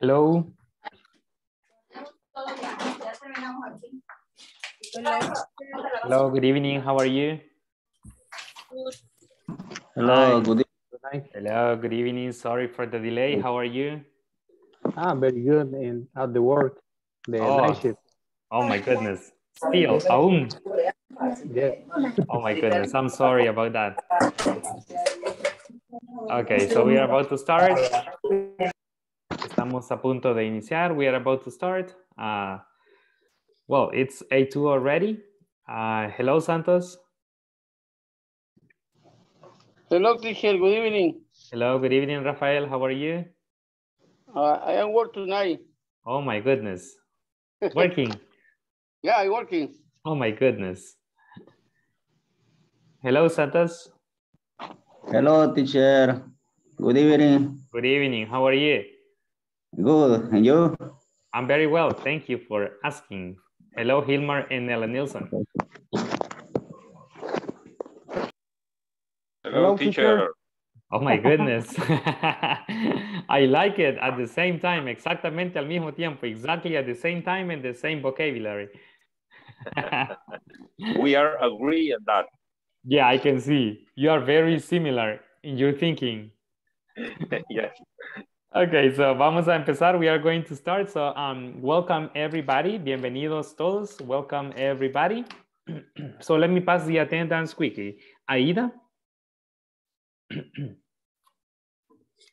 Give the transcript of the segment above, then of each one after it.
Hello. Hello, good evening. How are you? Good. Hello, good evening. Hello, good evening. Sorry for the delay. How are you? Ah, very good. And at the work, the night shift. Oh my goodness. Still, aún. Yeah. Oh my goodness. I'm sorry about that. Okay, so we are about to start. Estamos a punto de iniciar. We are about to start. Well, it's A2 already. Hello, Santos. Hello, teacher. Good evening. Hello, good evening, Rafael. How are you? I am working tonight. Oh, my goodness. Working? Yeah, I'm working. Oh, my goodness. Hello, Santos. Hello, teacher. Good evening. Good evening. How are you? Good. And you? I'm very well. Thank you for asking. Hello, Hilmar and Ellen Nilsson. Hello, teacher. Oh, my goodness. I like it at the same time. Exactamente al mismo tiempo. Exactly at the same time and the same vocabulary. We are agreeing on that. Yeah, I can see. You are very similar in your thinking. Yes. Okay, so vamos a empezar. We are going to start. So welcome everybody. Bienvenidos todos. Welcome everybody. So let me pass the attendance quickly. Aida?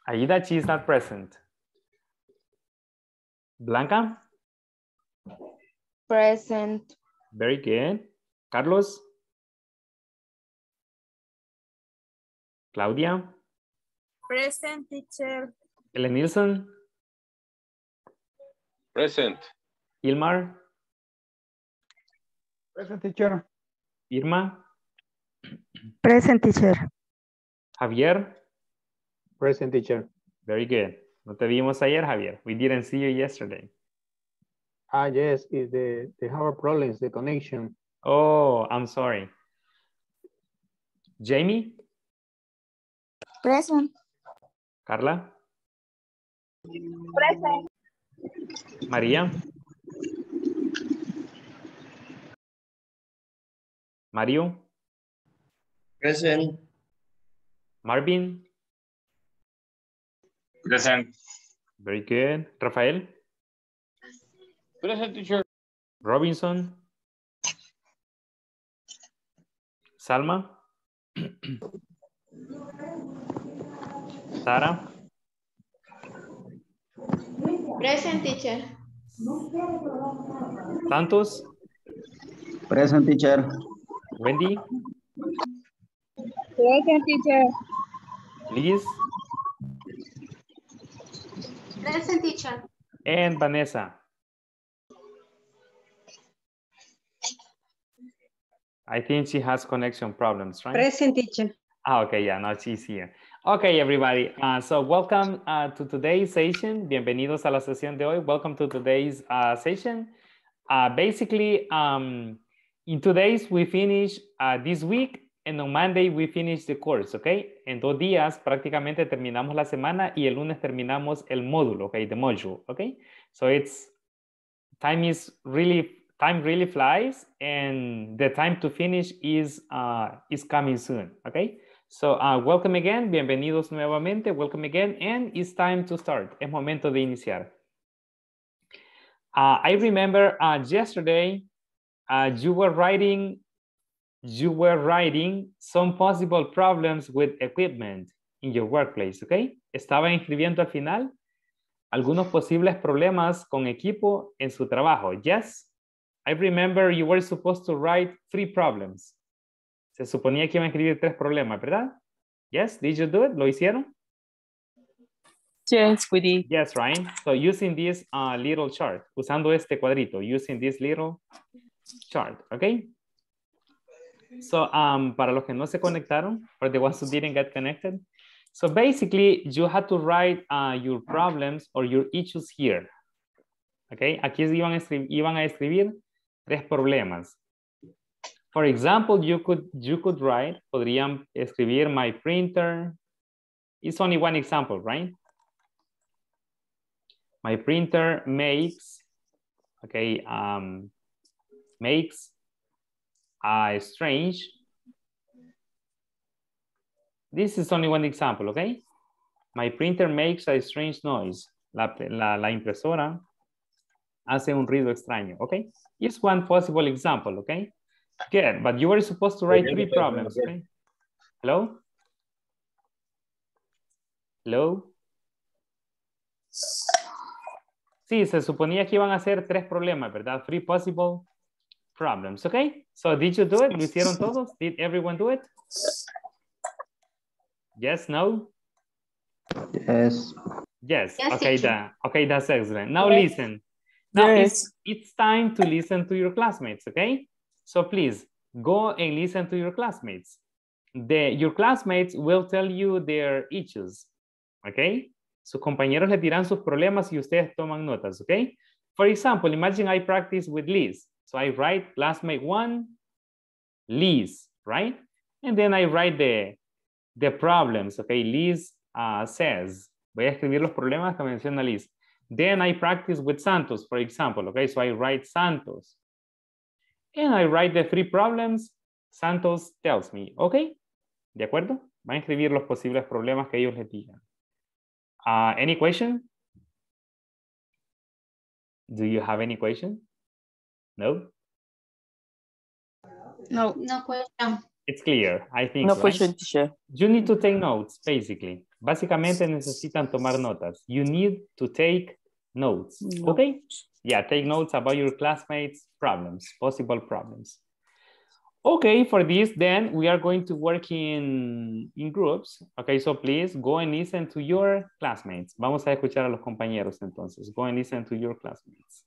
Aida, she is not present. Blanca? Present. Very good. Carlos? Claudia? Present, teacher. Ellen Nilsson? Present. Hilmar? Present, teacher. Irma? Present, teacher. Javier? Present, teacher. Very good. No te vimos ayer, Javier. We didn't see you yesterday. Ah, yes. They have problems, the connection. Oh, I'm sorry. Jamie? Present. Carla? Present. Maria? Mario? Present. Marvin? Present. Very good. Rafael? Present, teacher. Robinson? Salma? Sara? Present, teacher. Santos? Present, teacher. Wendy? Present, teacher. Liz? Present, teacher. And Vanessa? I think she has connection problems, right? Present, teacher. Ah, okay, yeah, now she's here. Okay, everybody. So welcome to today's session. Bienvenidos a la sesión de hoy. Welcome to today's session. Basically, in 2 days, we finish this week. And on Monday, we finish the course, okay? En 2 días, prácticamente terminamos la semana y el lunes terminamos el módulo, okay? The module, okay? So it's, time really flies and the time to finish is coming soon, okay? So welcome again, bienvenidos nuevamente, welcome again, and it's time to start. Es momento de iniciar. I remember yesterday, you were writing some possible problems with equipment in your workplace, okay? Estaba escribiendo al final algunos posibles problemas con equipo en su trabajo. Yes, I remember you were supposed to write 3 problems. Se suponía que iban a escribir 3 problemas, ¿verdad? Yes, did you do it? ¿Lo hicieron? Yes, we did. Yes, right? So using this little chart, usando este cuadrito, using this little chart, okay? So para los que no se conectaron, or the ones who didn't get connected. So basically, you had to write your problems or your issues here. Okay, aquí iban a escribir 3 problemas. For example, you could write, podrían escribir my printer, It's only one example, right? My printer makes, okay, makes a strange. This is only one example, okay? My printer makes a strange noise. La impresora hace un ruido extraño, okay? It's one possible example, okay? Good, but you were supposed to write three problems, okay? Hello? Hello? Sí, se suponía que iban a hacer tres problemas, ¿verdad? Three possible problems, okay? So did you do it? ¿Lo hicieron todos? Did everyone do it? Yes, no? Yes. Yes, yes, okay, okay, that's excellent. Now yes. Listen. Now yes. It's time to listen to your classmates, okay? So please, go and listen to your classmates. Your classmates will tell you their issues, okay? Sus compañeros les dirán sus problemas y ustedes toman notas, okay? For example, imagine I practice with Liz. So I write classmate one, Liz, right? And then I write the problems, okay? Liz says, voy a escribir los problemas que menciona Liz. Then I practice with Santos, for example, okay? So I write Santos. And I write the three problems Santos tells me, okay? ¿De acuerdo? Va a escribir los posibles problemas que ellos les digan. Any question? Do you have any question? No? No, no question. It's clear, I think. No question, teacher. You need to take notes, basically. Básicamente necesitan tomar notas. You need to take notes, okay? Yeah, take notes about your classmates' problems, possible problems. Okay, for this, then we are going to work in groups. Okay, so please go and listen to your classmates. Vamos a escuchar a los compañeros, entonces. Go and listen to your classmates.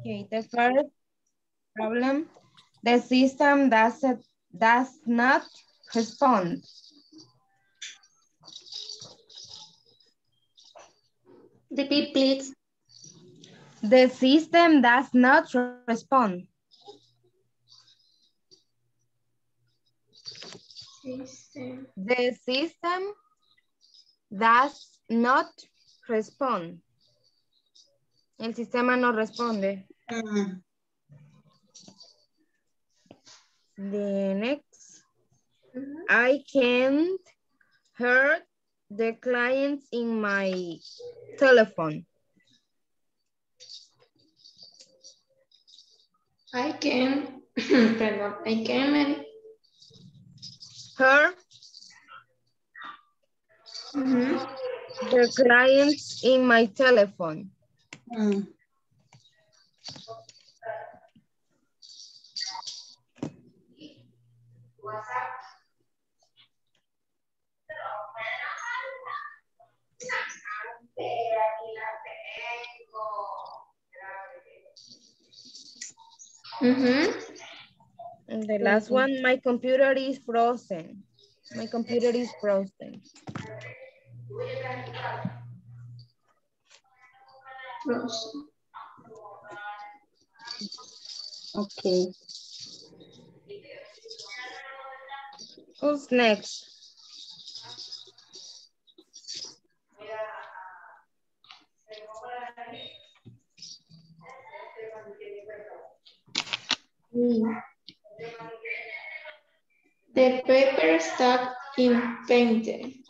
Okay, the first problem, the system does not respond. Repeat, please. The system does not respond. The system does not respond. El sistema no responde. The next. I can't hear the clients in my telephone. I can hear the clients in my telephone. The last one, my computer is frozen. My computer is frozen. Okay. Who's next? The paper stuck in painting.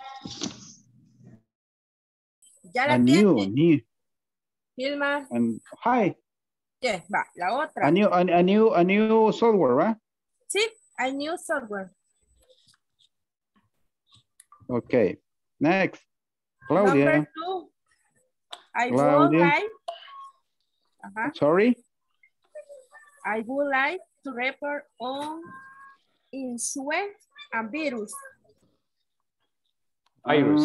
Ya la tiene. Hilmar. And hi. Yes, va, la otra. A new software, right? Sí, a new software. Okay. Next. Claudia. Number two. I would like. Sorry. I would like to report on insurance and virus. Virus.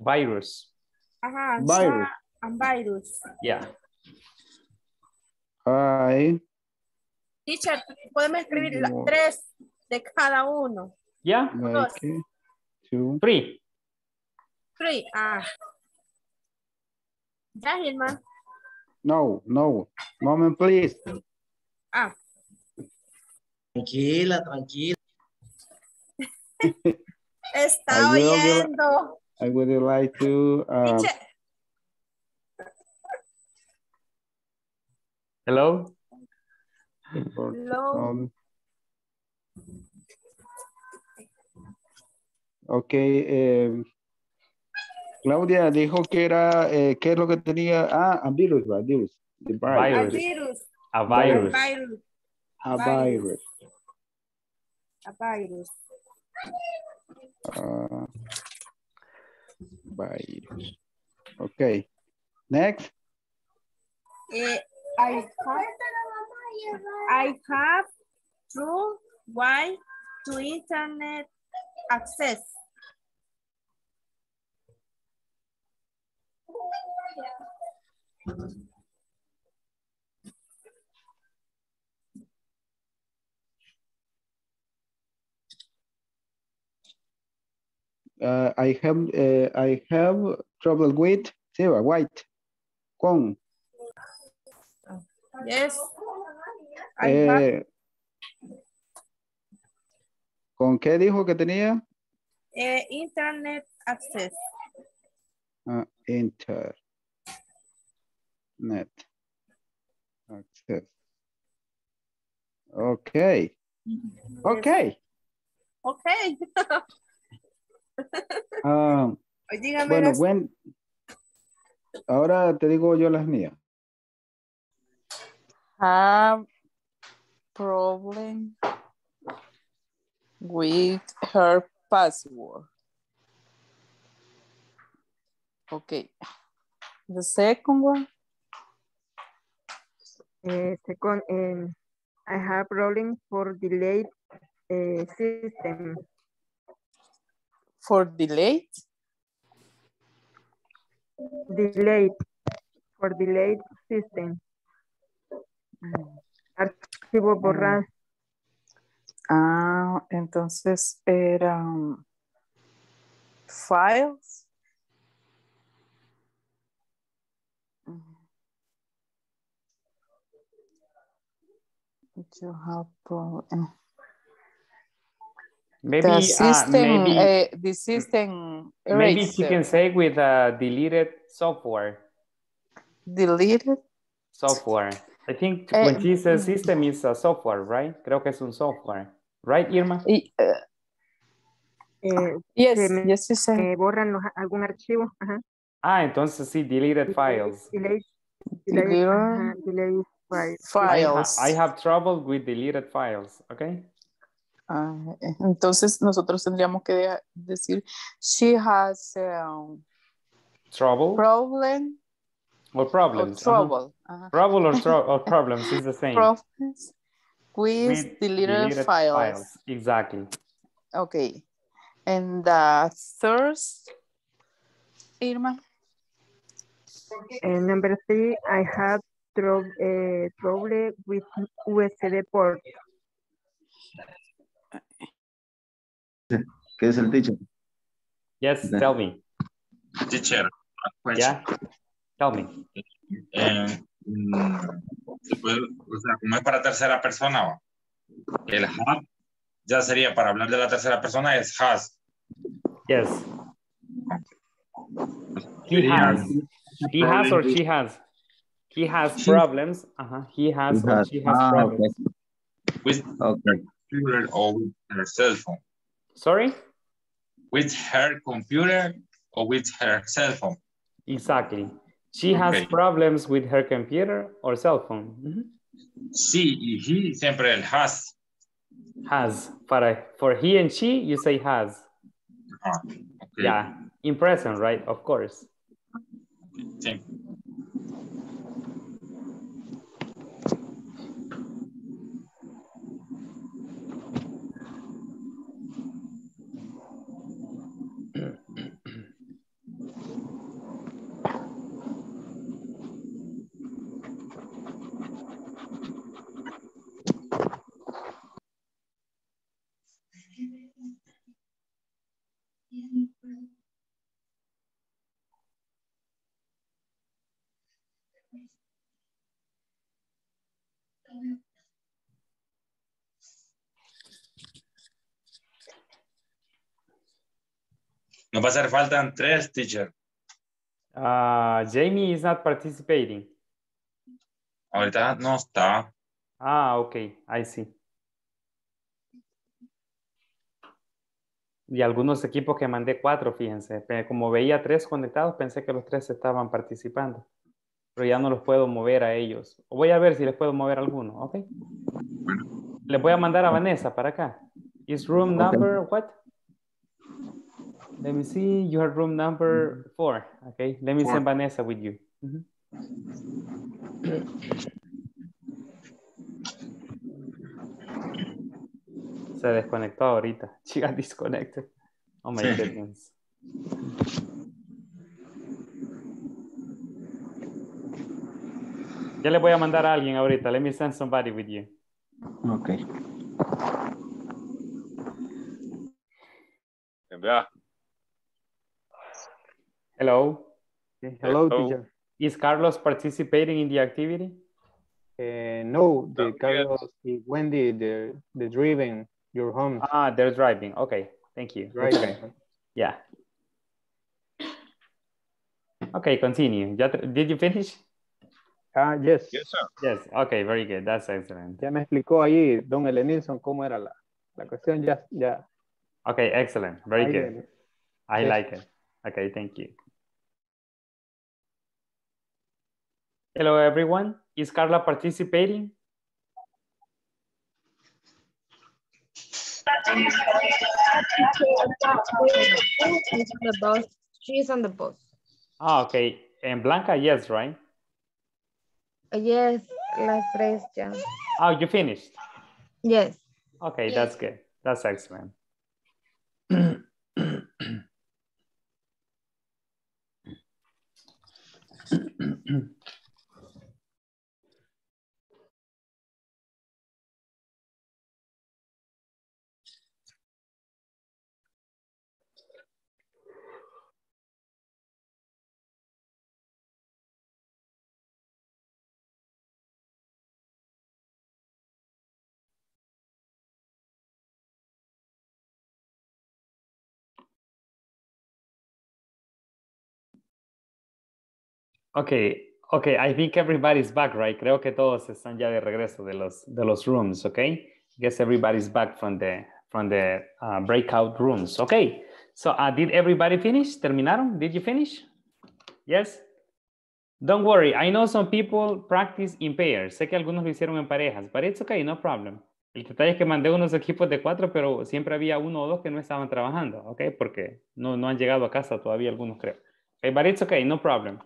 Virus. Virus. And virus. Yeah. Hi. Teacher, podemos escribir las tres de cada uno. Yeah. Okay. Two. Three. Three. Ya, Hilmar. No. Moment, please. Tranquila, tranquila. Está oyendo. I would like to. Hello? Hello. Okay. Claudia dijo que era, ¿qué es lo que tenía? Ah, un virus, ¿verdad? Virus. A virus. Virus. Okay. Next. I have true way to internet access. I have trouble with Sarah White. Con. Yes. I have. ¿Con qué dijo que tenía? Internet access. Internet access. Okay. Okay. Okay. Bueno, las... ahora te digo yo las mías. Have problem with her password. Okay. The second one. I have problem for delayed system. For delayed? For delayed system. Archivo borrado. Ah, entonces eran files. You have problem. Maybe the system, the system. Maybe she can say with deleted software. Deleted software. I think when she says system is a software, right? Creo que es un software, right, Irma? Yes, you said. Borran algún archivo. Ajá. Ah, entonces sí, deleted files. Deleted files. I have trouble with deleted files, okay? Entonces nosotros tendríamos que decir she has trouble. Problem. Or problems. Or trouble. Uh-huh. Trouble or problems is the same. Problems with deleted files. Exactly. Okay. And third, Irma. Number three, I have trouble with USB port. ¿Qué es el teacher? Yes, no. Tell me. Teacher, yeah. Tell me. O sea, como es para tercera persona, el have ya sería para hablar de la tercera persona, es has. Yes. He has. He has or she has. He has problems. She has problems. Okay. With computer or with her cell phone. Sorry? With her computer or with her cell phone. Exactly. She has problems with her computer or cell phone. Mm-hmm. Sí, y he siempre el has. Has. For he and she, you say has. Okay. Yeah. In present, right? Of course. Thank you. No va a hacer falta tres, teacher. Jamie is not participating. Ahorita no está. Ah, okay, I see. Y algunos equipos que mandé 4, fíjense. Como veía 3 conectados, pensé que los 3 estaban participando. Pero ya no los puedo mover a ellos. Voy a ver si les puedo mover alguno, ¿ok? Bueno. Les voy a mandar a Vanessa para acá. Is room number what? Let me see, you have room number 4, okay? Let me send Vanessa with you. Se desconectó ahorita. She got disconnected. Oh my goodness. Ya le voy a mandar a alguien ahorita. Let me send somebody with you. Okay. Hello. Hello, teacher. Is Carlos participating in the activity? No, the Carlos is Wendy, the driving. Your home. Ah, they're driving. Okay, thank you. Right. Okay. Yeah. Okay, continue. Did you finish? Yes. Yes, sir. Yes. Okay, very good. That's excellent. Ya me explicó ahí, don Ellen Nilsson, cómo era la cuestión. Ya. Okay, excellent. Very good. I like it. Okay, thank you. Hello, everyone. Is Carla participating? She's on the bus. Oh, okay. And Blanca, yes, right? Yes, las tres ya. Oh, you finished? Yes. Okay, that's good. That's excellent. Okay, I think everybody's back, right? Creo que todos están ya de regreso de los rooms, okay? I guess everybody's back from the breakout rooms, okay? So did everybody finish? ¿Terminaron? Did you finish? Yes? Don't worry, I know some people practice in pairs. Sé que algunos lo hicieron en parejas, but it's okay, no problem. El detalle es que mandé unos equipos de 4, pero siempre había uno o dos que no estaban trabajando, okay? Porque no han llegado a casa todavía algunos, creo. Okay, but it's okay, no problem.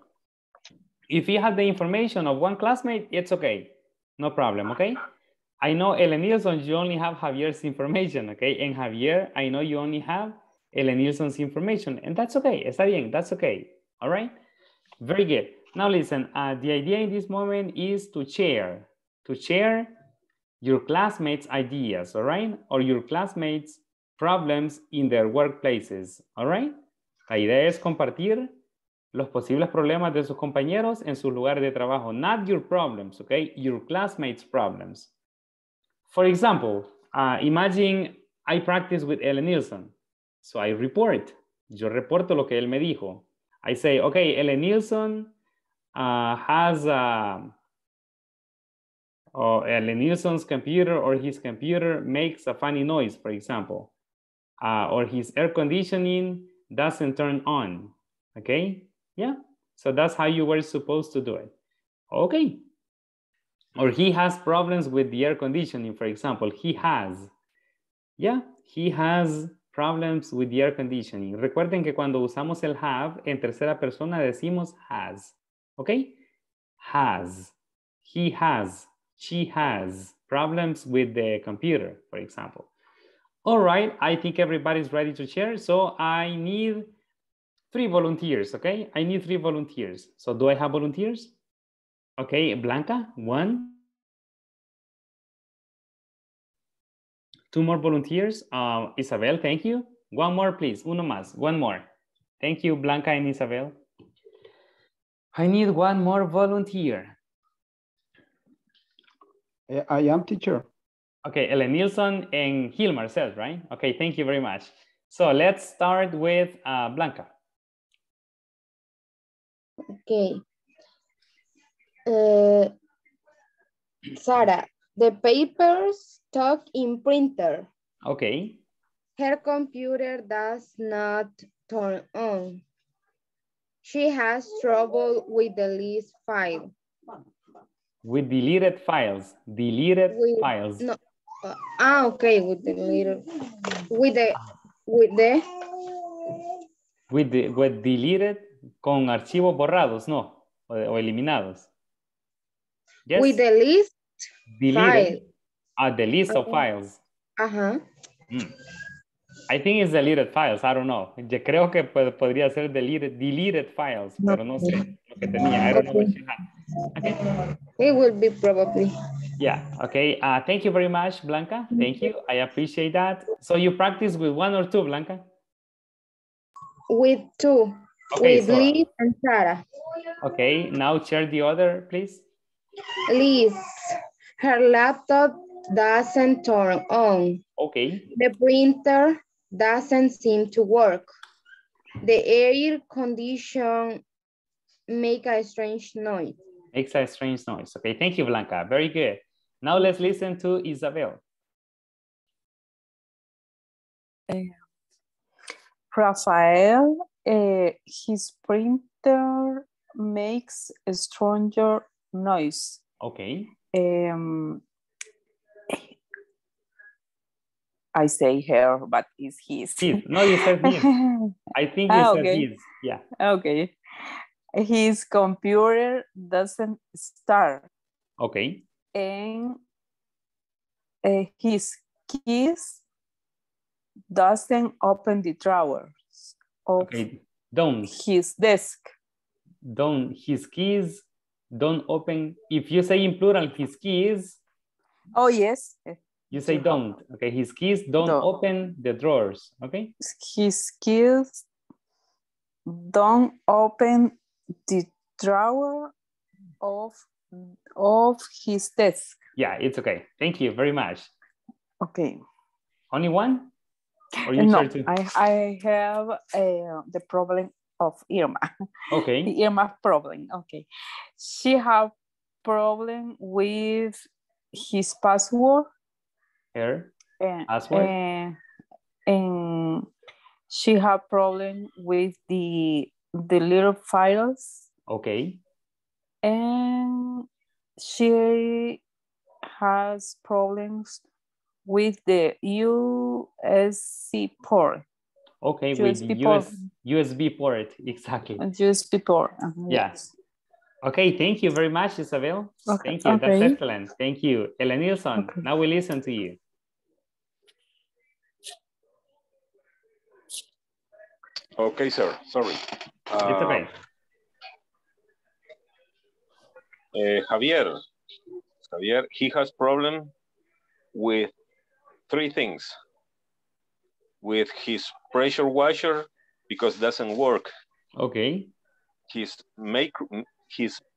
If you have the information of one classmate, it's okay. No problem, okay? I know, Ellen Nilsson, you only have Javier's information, okay? And Javier, I know you only have Ellen Nilsson's information. And that's okay. Está bien. That's okay. All right? Very good. Now, listen, the idea in this moment is to share your classmates' ideas, all right? Or your classmates' problems in their workplaces, all right? La idea es compartir los posibles problemas de sus compañeros en sus lugares de trabajo. Not your problems, okay? Your classmates' problems. For example, imagine I practice with Ellen Nilsson. So I report. Yo reporto lo que él me dijo. I say, okay, Ellen Nilsson, has Ellen Nilsson's computer or his computer makes a funny noise, for example, or his air conditioning doesn't turn on, okay? Yeah, so that's how you were supposed to do it, okay? Or he has problems with the air conditioning, for example, he has. Yeah, he has problems with the air conditioning. Recuerden que cuando usamos el have en tercera persona decimos has, okay? Has, he has, she has problems with the computer, for example. All right, I think everybody's ready to share. So I need 3 volunteers, okay? I need 3 volunteers. So do I have volunteers? Okay, Blanca, 1. 2 more volunteers. Isabel, thank you. 1 more, please. Uno más. 1 more. Thank you, Blanca and Isabel. I need 1 more volunteer. I am teacher. Okay, Ellen Nilsson and Hilmar said, right? Okay, thank you very much. So let's start with Blanca. Okay. Sarah, the papers stuck in printer. Okay. Her computer does not turn on. She has trouble with the list file. With deleted files. Deleted files. No. Okay. With the little. With deleted con archivos borrados, no, o eliminados. Yes. With the list deleted. File. The list of files. Uh-huh. I think it's deleted files. I don't know. Yo creo que podría ser deleted files, pero no sé lo que tenía. I don't know what she had. Okay. It will be probably. Yeah. Okay. Thank you very much, Blanca. Thank you. I appreciate that. So you practice with 1 or 2, Blanca? With 2. Okay, with Liz and Sarah. Okay. Now share the other, please. Liz, her laptop doesn't turn on. Okay. The printer doesn't seem to work. The air condition makes a strange noise. Makes a strange noise. Okay, thank you, Blanca. Very good. Now let's listen to Isabel. Rafael, his printer makes a stronger noise. Okay. I say her, but it's his. His. No, you said his. I think you said his. Yeah. Okay. His computer doesn't start. Okay. And his keys doesn't open the drawers of his desk. His keys don't open. If you say in plural, his keys. Oh, yes. You say don't. Okay. His keys don't open the drawers. Okay. His keys don't open the drawer of his desk. Yeah, it's okay. Thank you very much. Okay. Only 1? Or you no, to... I have the problem of Irma. Okay. The Irma problem. Okay. She have problem with his password. Her password. And she have problem with the little files. Okay. And she has problems with the USB port. Okay, USB with the USB port, exactly. And USB port. Yes. Okay, thank you very much, Isabel. Okay. Thank you, that's excellent. Thank you, Ellen Nilsson. Okay. Now we listen to you. Okay, sir, sorry. It's okay. Javier, he has problem with 3 things. With his pressure washer because it doesn't work. Okay. His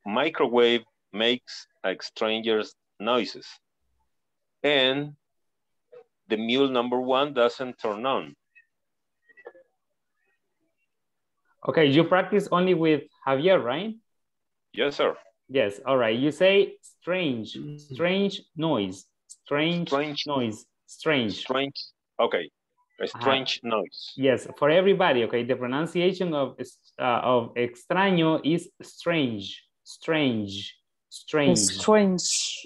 microwave makes like stranger's noises. And the mule number 1 doesn't turn on. Okay, you practice only with Javier, right? Yes, sir. Yes, all right. You say strange, strange noise, strange, strange noise, strange. Strange, okay. A strange noise. Yes, for everybody, okay? The pronunciation of extraño is strange, strange, strange. Strange.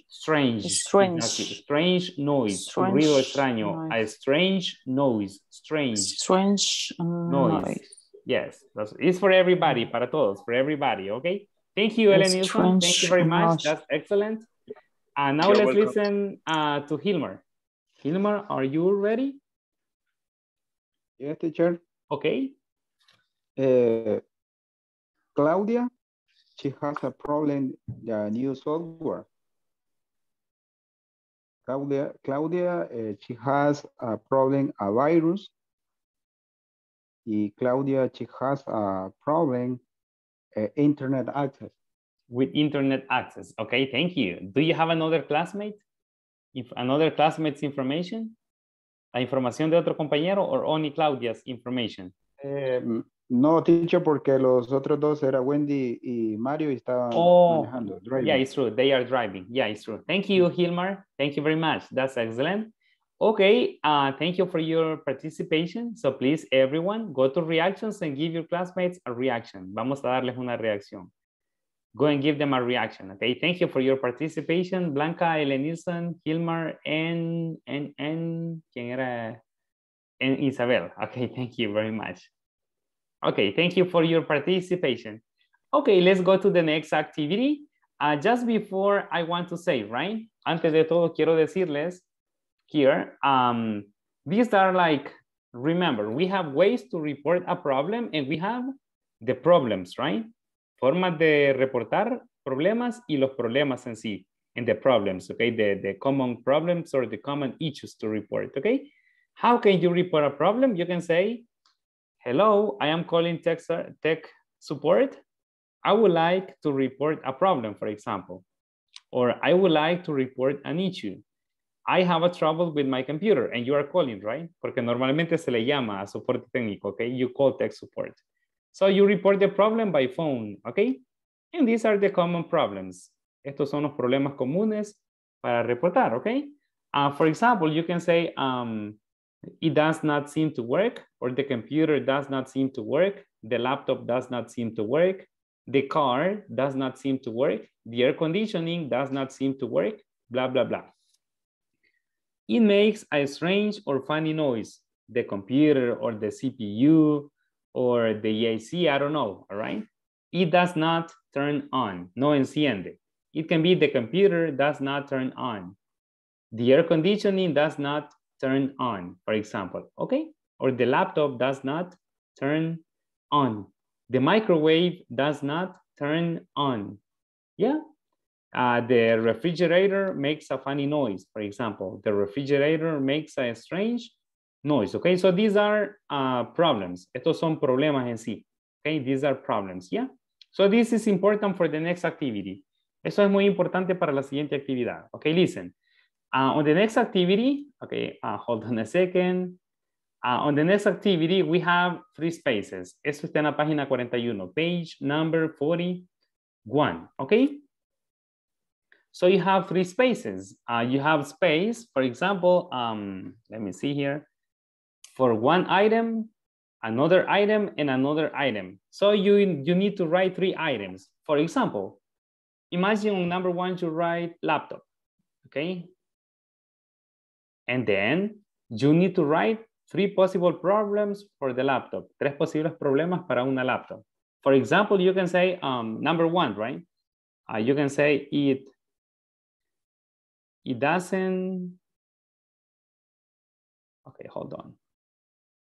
Strange. Strange. Strange noise. Strange. Ruido extraño. Noise. A strange noise. Strange. Strange noise. Yes, it's for everybody, para todos, for everybody, okay? Thank you, Ellen Nilsson. Thank you very much. That's excellent. And now let's listen to Hilmar. Hilmar, are you ready? Yes, teacher. Okay. Claudia, she has a problem with the new software. Claudia, she has a problem, a virus. And Claudia, she has a problem internet access. With internet access. Okay, thank you. Do you have another classmate? If another classmate's information? ¿La información de otro compañero or only Claudia's information? No, teacher, porque los otros dos era Wendy y Mario y estaban manejando, driving. Yeah, it's true. They are driving. Yeah, it's true. Thank you, Hilmar. Thank you very much. That's excellent. Okay, thank you for your participation. So please, everyone, go to reactions and give your classmates a reaction. Vamos a darles una reacción. Go and give them a reaction, okay? Thank you for your participation, Blanca, Ellen Nilsson, Hilmar, and Isabel. Okay, thank you very much. Okay, thank you for your participation. Okay, let's go to the next activity. Just before I want to say, right? Antes de todo, quiero decirles here, these are like, remember, we have ways to report a problem and we have the problems, right? Formas de reportar problemas y los problemas en sí, and the problems, okay? The common problems or the common issues to report, okay? How can you report a problem? You can say, hello, I am calling tech support. I would like to report a problem, for example, or I would like to report an issue. I have a trouble with my computer and you are calling, right? Porque normalmente se le llama a soporte técnico, okay? You call tech support. So you report the problem by phone, okay? And these are the common problems. Estos son los problemas comunes para reportar, okay? For example, you can say, it does not seem to work, or the computer does not seem to work, the laptop does not seem to work, the car does not seem to work, the air conditioning does not seem to work, blah, blah, blah. It makes a strange or funny noise, the computer or the CPU, or the AC, I don't know, all right? It does not turn on, no enciende. It can be the computer does not turn on. The air conditioning does not turn on, for example, okay? Or the laptop does not turn on. The microwave does not turn on, yeah? The refrigerator makes a funny noise, for example. The refrigerator makes a strange noise, okay? So these are problems. Estos son problemas en sí, okay? These are problems, yeah? So this is important for the next activity. Eso es muy importante para la siguiente actividad. Okay, listen. On the next activity, okay, hold on a second. On the next activity, we have three spaces. Eso está en la página 41, page number 41, okay? So you have three spaces. You have space, for example, let me see here. For one item, and another item. So you need to write three items. For example, imagine on number one, you write laptop, okay? And then you need to write three possible problems for the laptop. Tres posibles problemas para una laptop. For example, you can say number one, right? You can say it doesn't, okay, hold on.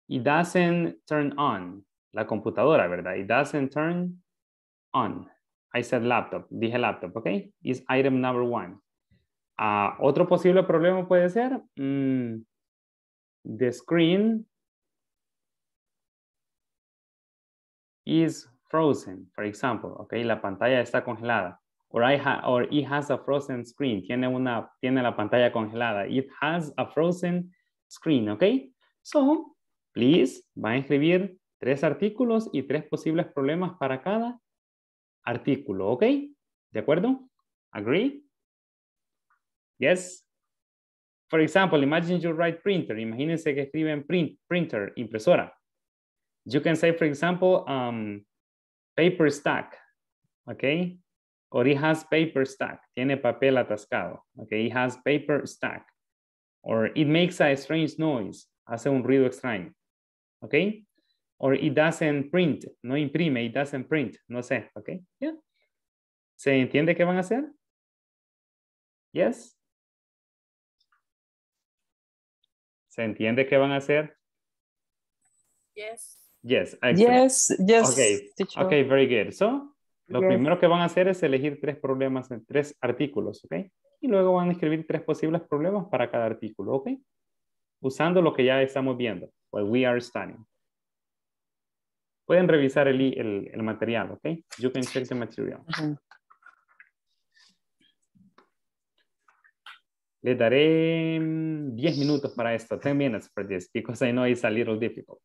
It doesn't turn on. La computadora, ¿verdad? It doesn't turn on. I said laptop. Dije laptop, okay? It's item number one. Otro posible problema puede ser the screen is frozen, for example, okay? La pantalla está congelada. Or it has a frozen screen. Tiene la pantalla congelada. It has a frozen screen, okay? So, please, va a escribir tres artículos y tres posibles problemas para cada artículo, ¿ok? ¿De acuerdo? Agree? Yes? For example, imagine you write printer. Imagínense que escriben printer, impresora. You can say, for example, paper stack, okay? Or it has paper stack. Tiene papel atascado, okay? It has paper stack. Or it makes a strange noise. Hace un ruido extraño, okay? Or it doesn't print. No imprime, it doesn't print. No sé, okay? Yeah. ¿Se entiende qué van a hacer? Yes? ¿Se entiende qué van a hacer? Yes. Yes, excellent. Yes, yes. Okay, teacher. Okay, very good. So, lo primero que van a hacer es elegir tres problemas en tres artículos, ¿ok? Y luego van a escribir tres posibles problemas para cada artículo, ¿ok? Usando lo que ya estamos viendo, what we are studying. Pueden revisar el material, ¿ok? You can check the material. Les daré 10 minutos para esto, 10 minutes for this, because I know it's a little difficult.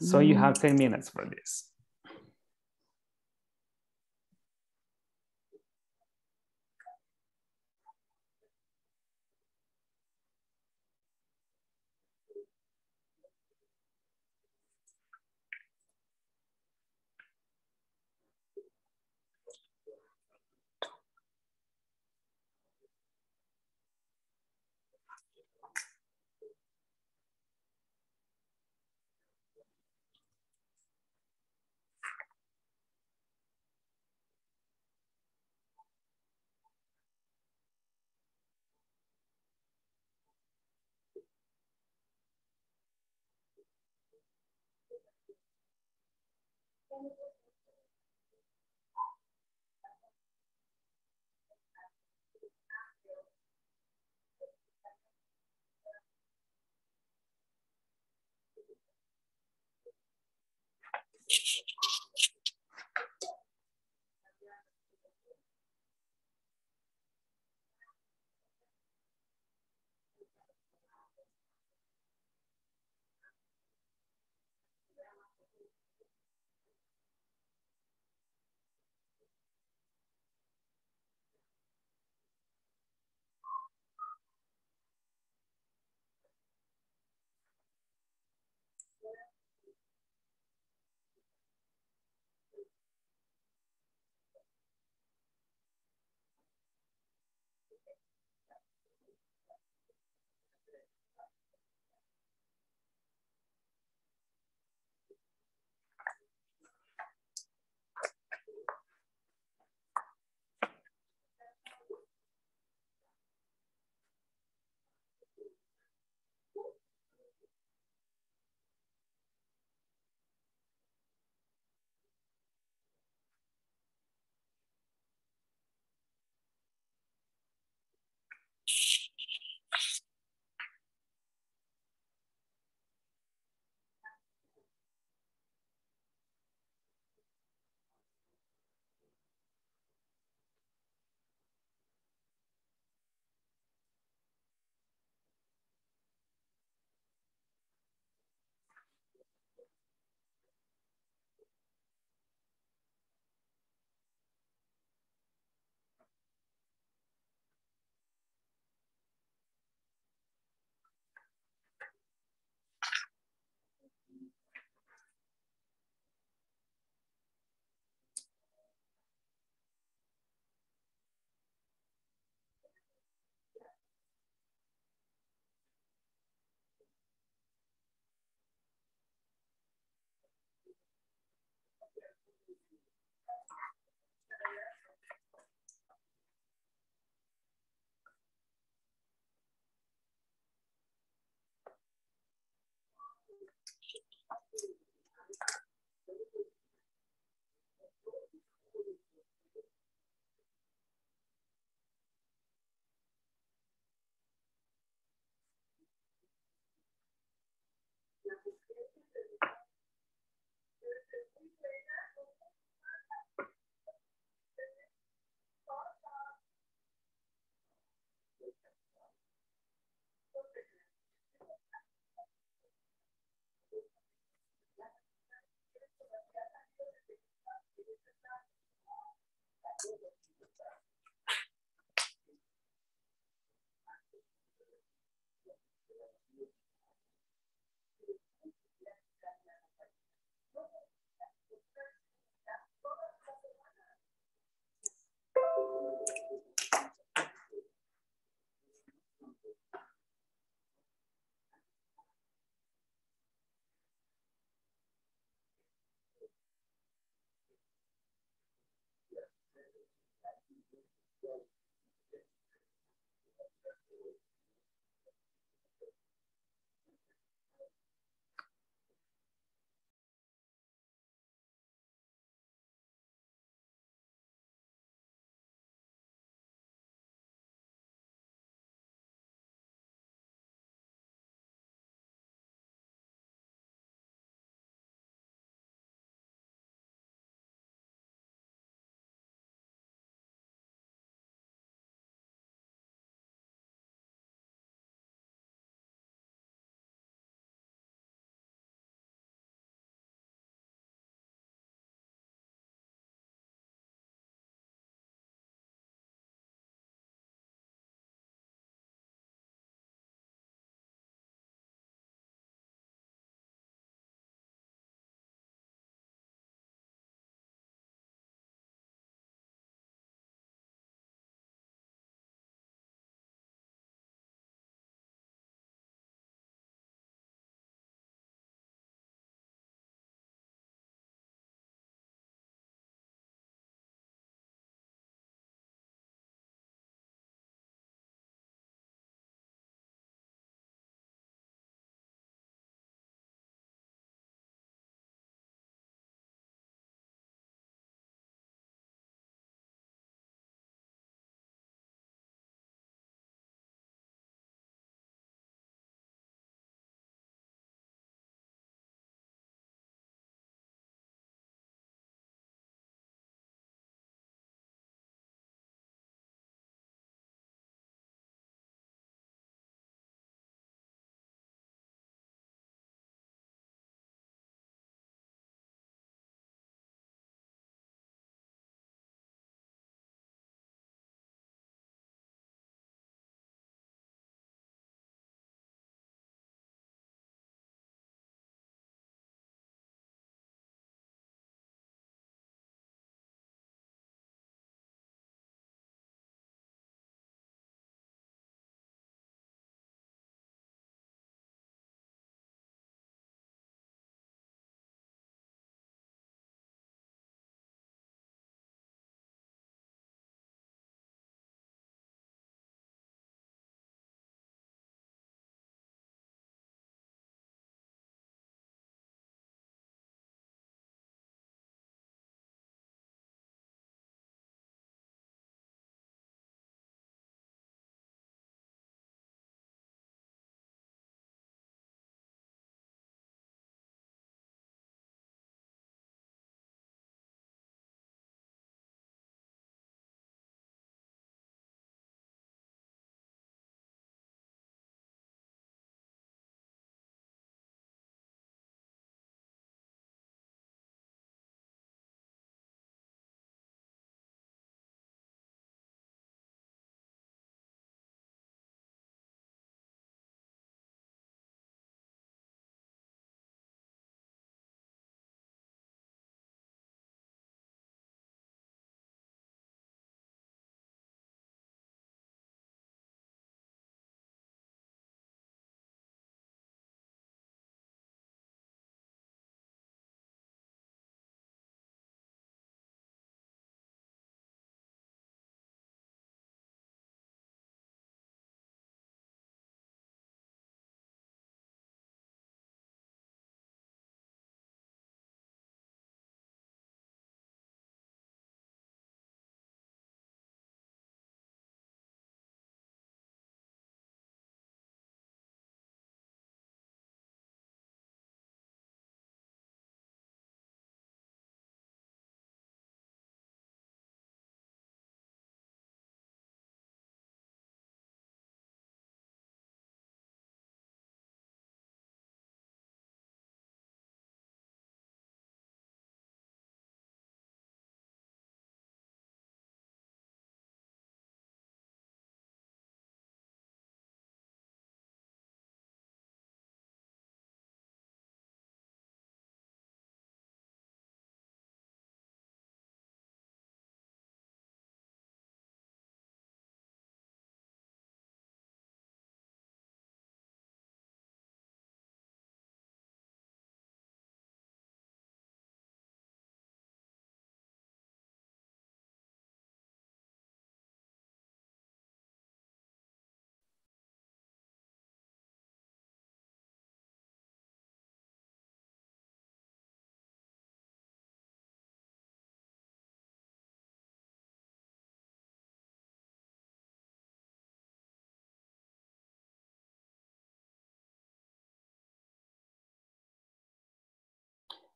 So you have 10 minutes for this.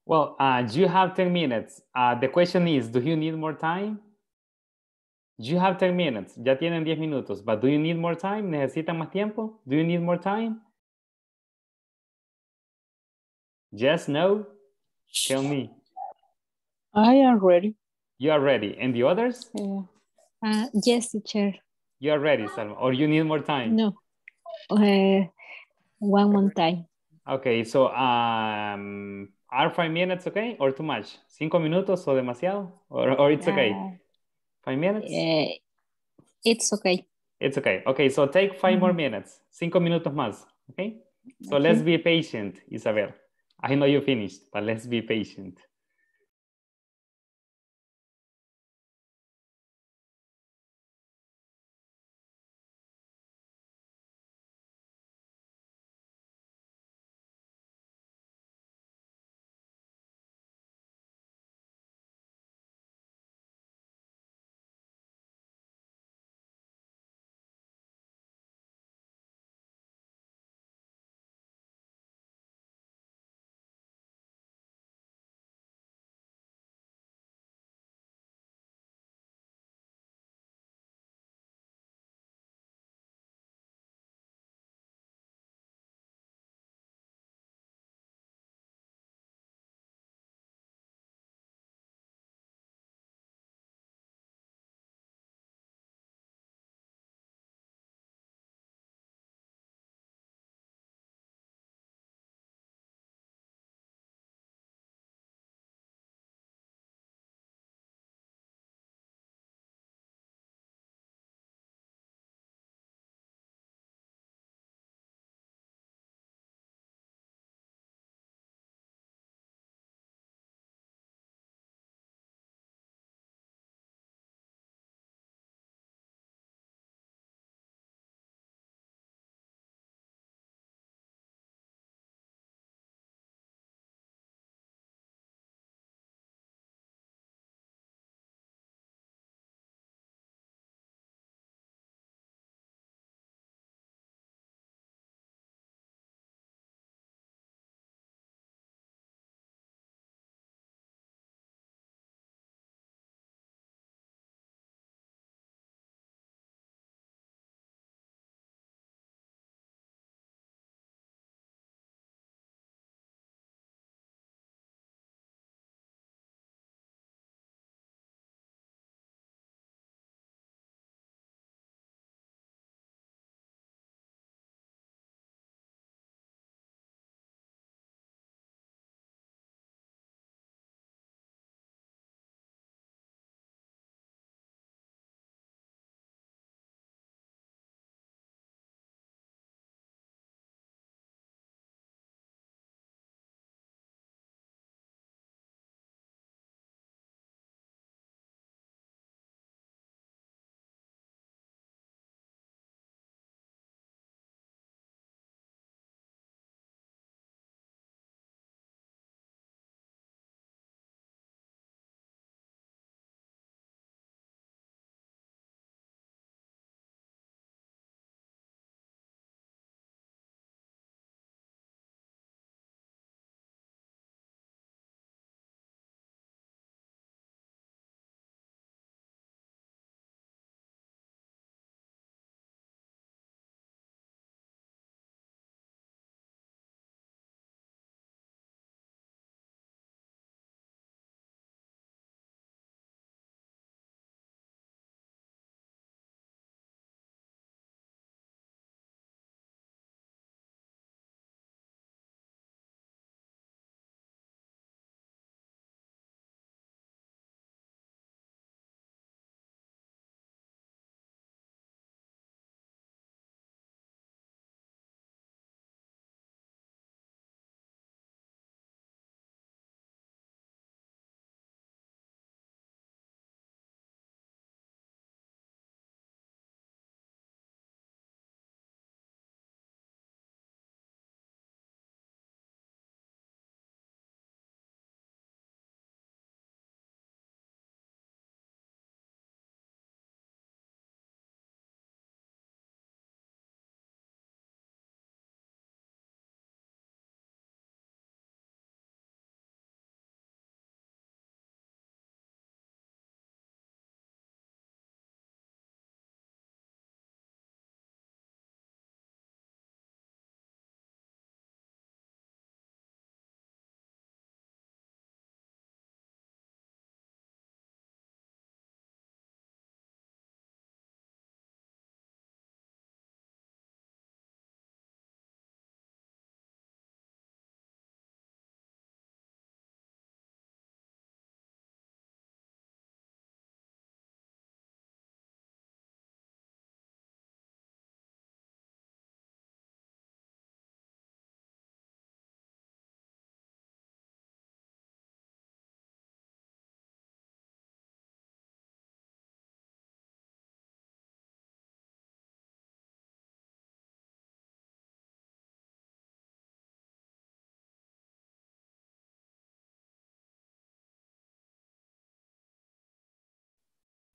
Well, you have 10 minutes. The question is, do you need more time? You have 10 minutes. Ya tienen 10 minutos. But do you need more time? ¿Necesitan más tiempo? Do you need more time? Yes, no? Tell me. I am ready. You are ready. And the others? Yes, teacher. You are ready, Salma. Or you need more time? No. One more time. Okay, so... Are 5 minutes okay or too much? 5 minutos o demasiado? Or it's okay? 5 minutes? It's okay. It's okay. Okay, so take 5 more minutes. 5 minutos más. Okay? So okay. Let's be patient, Isabel. I know you finished, but let's be patient.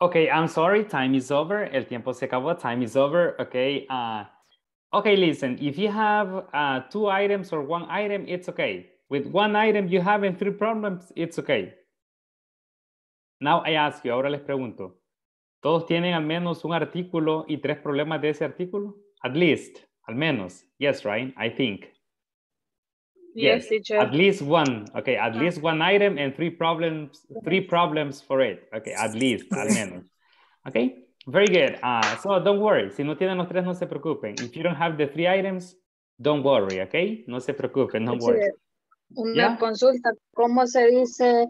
Okay, I'm sorry, time is over. El tiempo se acabó, time is over. Okay, okay, listen, if you have 2 items or 1 item, it's okay. With 1 item you have 3 problems, it's okay. Now I ask you, ahora les pregunto, ¿todos tienen al menos 1 artículo y 3 problemas de ese artículo? At least, al menos. Yes, right? I think. Yes, teacher. At least 1. Okay, at least 1 item and 3 problems. 3 problems for it. Okay, at least, al menos. Okay, very good. So don't worry. Si no tienen los 3, no se preocupen. If you don't have the 3 items, don't worry. Okay, no se preocupen. Don't worry. Una consulta. ¿Cómo se dice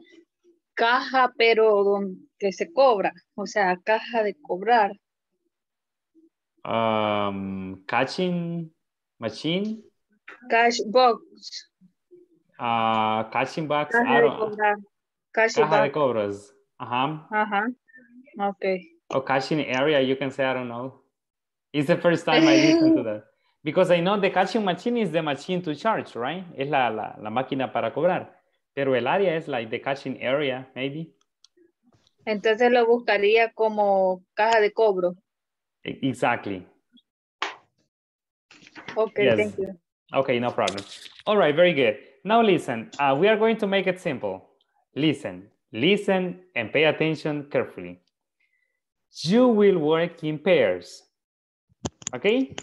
caja pero que se cobra? O sea, caja de cobrar. Cashing machine. Cash box. Cashing box. Caja de cobrar. Caja de cobras. Ajá. Ajá. Okay. Oh, cashing area. You can say, I don't know. It's the first time I listen to that. Because I know the cashing machine is the machine to charge, right? Es la máquina para cobrar. Pero el área es like the cashing area, maybe. Entonces lo buscaría como caja de cobro. Exactly. Okay, yes. Thank you. Okay, no problem. All right, very good. Now listen, we are going to make it simple. Listen, and pay attention carefully. You will work in pairs, okay?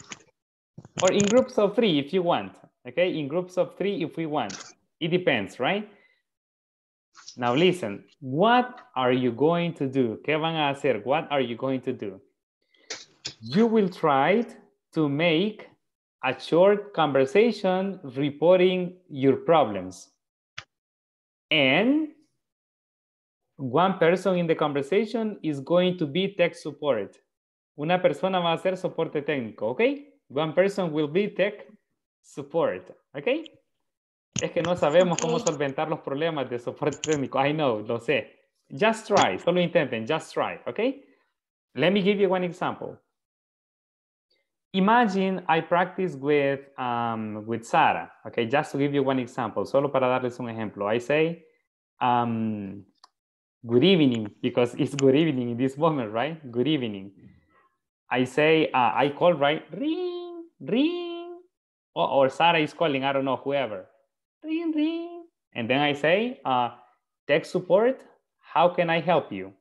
Or in groups of 3 if you want, okay? In groups of 3 if we want. It depends, right? Now listen, what are you going to do? ¿Qué van a hacer? What are you going to do? You will try to make a short conversation reporting your problems. And one person in the conversation is going to be tech support. Una persona va a ser soporte técnico, okay? One person will be tech support, okay? Es que no sabemos cómo solventar los problemas de soporte técnico. I know, lo sé. Just try, solo intenten, just try, okay? Let me give you 1 example. Imagine I practice with Sarah, okay? Just to give you 1 example, solo para darles un ejemplo. I say, good evening, because it's good evening in this moment, right? Good evening. I say, I call, right? Ring, ring, or Sarah is calling, I don't know, whoever. Ring, ring. And then I say, tech support, how can I help you?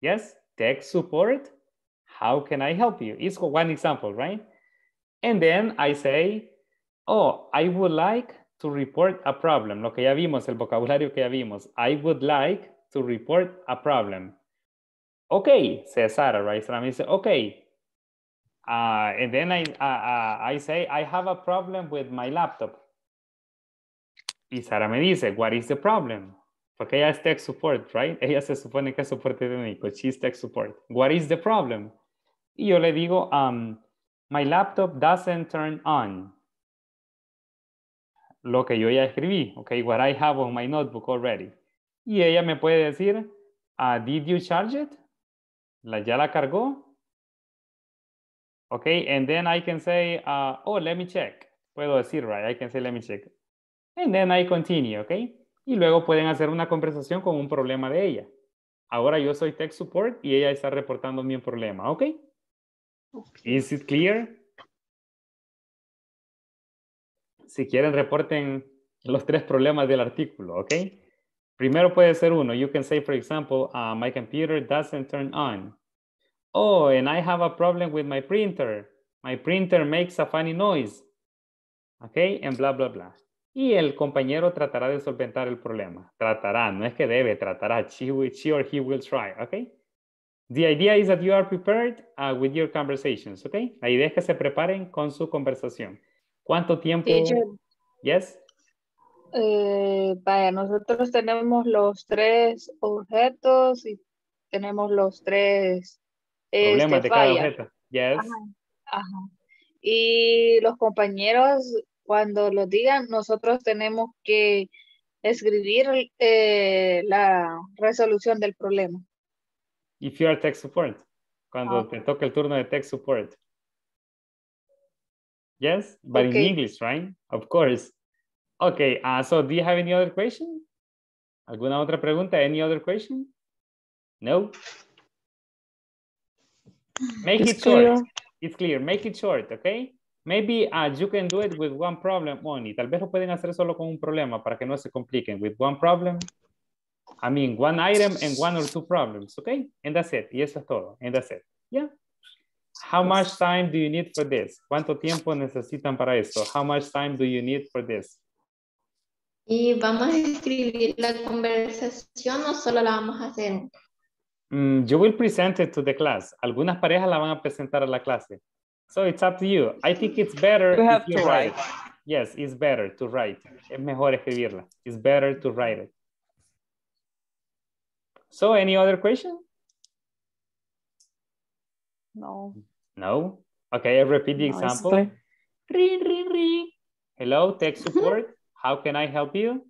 Yes, tech support. How can I help you? It's 1 example, right? And then I say, oh, I would like to report a problem. Lo que ya vimos, el vocabulario que ya vimos. I would like to report a problem. Okay, says Sarah, right? So I say, okay. And then I say, I have a problem with my laptop. Y Sarah me dice, what is the problem? Porque ella es tech support, right? Ella se supone que es soporte técnico. She's tech support. What is the problem? Y yo le digo, my laptop doesn't turn on. Lo que yo ya escribí, okay, what I have on my notebook already. Y ella me puede decir, did you charge it? ¿Ya la cargó? Okay, and then I can say, oh, let me check. Puedo decir, right? I can say, let me check. And then I continue, okay? Y luego pueden hacer una conversación con un problema de ella. Ahora yo soy tech support y ella está reportando mi problema, ¿ok? Is it clear? Si quieren, reporten los 3 problemas del artículo, ¿ok? Primero puede ser uno. You can say, for example, my computer doesn't turn on. Oh, and I have a problem with my printer. My printer makes a funny noise. ¿Ok? And blah, blah, blah. Y el compañero tratará de solventar el problema. Tratará, no es que debe, tratará. She or he will try, okay? The idea is that you are prepared with your conversations, okay? La idea es que se preparen con su conversación. ¿Cuánto tiempo? Yes. Vaya, nosotros tenemos los 3 objetos y tenemos los 3 problemas de cada objeto. Yes. Ajá, ajá. Y los compañeros, cuando lo digan, nosotros tenemos que escribir la resolución del problema. If you are tech support, cuando te toque el turno de tech support. Yes, but okay. In English, right? Of course. Okay, so do you have any other question? ¿Alguna otra pregunta? Any other question? No? Make it short. It's clear. Make it short, okay? Maybe you can do it with one problem only. Tal vez lo pueden hacer solo con un problema para que no se compliquen. With one problem, I mean, one item and one or two problems, okay? And that's it. Y eso es todo. And that's it. Yeah. How much time do you need for this? ¿Cuánto tiempo necesitan para esto? How much time do you need for this? ¿Y vamos a escribir la conversación o solo la vamos a hacer? You will present it to the class. Algunas parejas la van a presentar a la clase. So it's up to you. I think it's better you have to write. Yes, it's better to write. Es mejor escribirla. It's better to write it. So any other question? No. No? Okay, I repeat the example. Ring, ring, ring. Hello, tech support. How can I help you?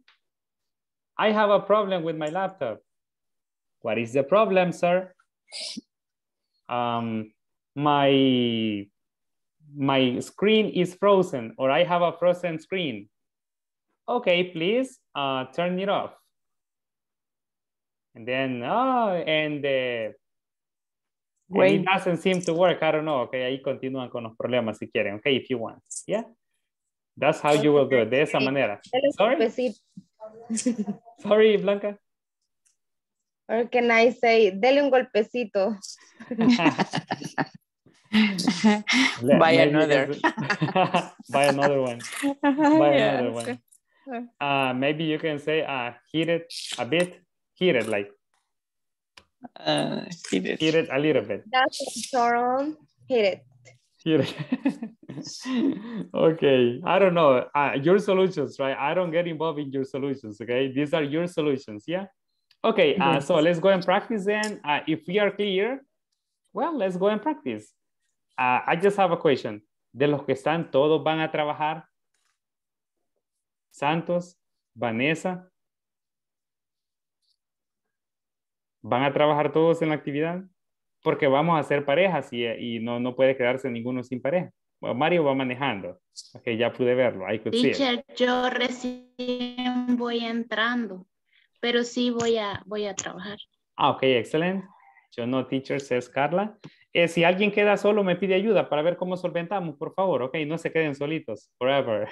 I have a problem with my laptop. What is the problem, sir? My screen is frozen, or I have a frozen screen. Okay, please turn it off. And then, and it doesn't seem to work. I don't know. Okay, ahí continúan con los problemas si quieren. Okay, if you want. Yeah, that's how you will do it. De esa manera. Sorry. Sorry, Blanca. Or can I say, dele un golpecito. Buy another one. Maybe you can say, hit it a bit. Hit it like. Hit it a little bit. That's Sharon. Hit it. Hit it. Okay. I don't know. Your solutions, right? I don't get involved in your solutions, okay? These are your solutions, yeah? Okay, so let's go and practice then. If we are clear, well, let's go and practice. I just have a question. De los que están, todos van a trabajar. Santos, Vanessa. ¿Van a trabajar todos en la actividad? Porque vamos a hacer parejas y no puede quedarse ninguno sin pareja. Bueno, Mario va manejando. Ok, ya pude verlo. Teacher, yo recién voy entrando. Pero sí voy a trabajar. Ah, ok, excelente. Yo no, teacher, says Carla. Si alguien queda solo, me pide ayuda para ver cómo solventamos, por favor. Ok, no se queden solitos. Forever.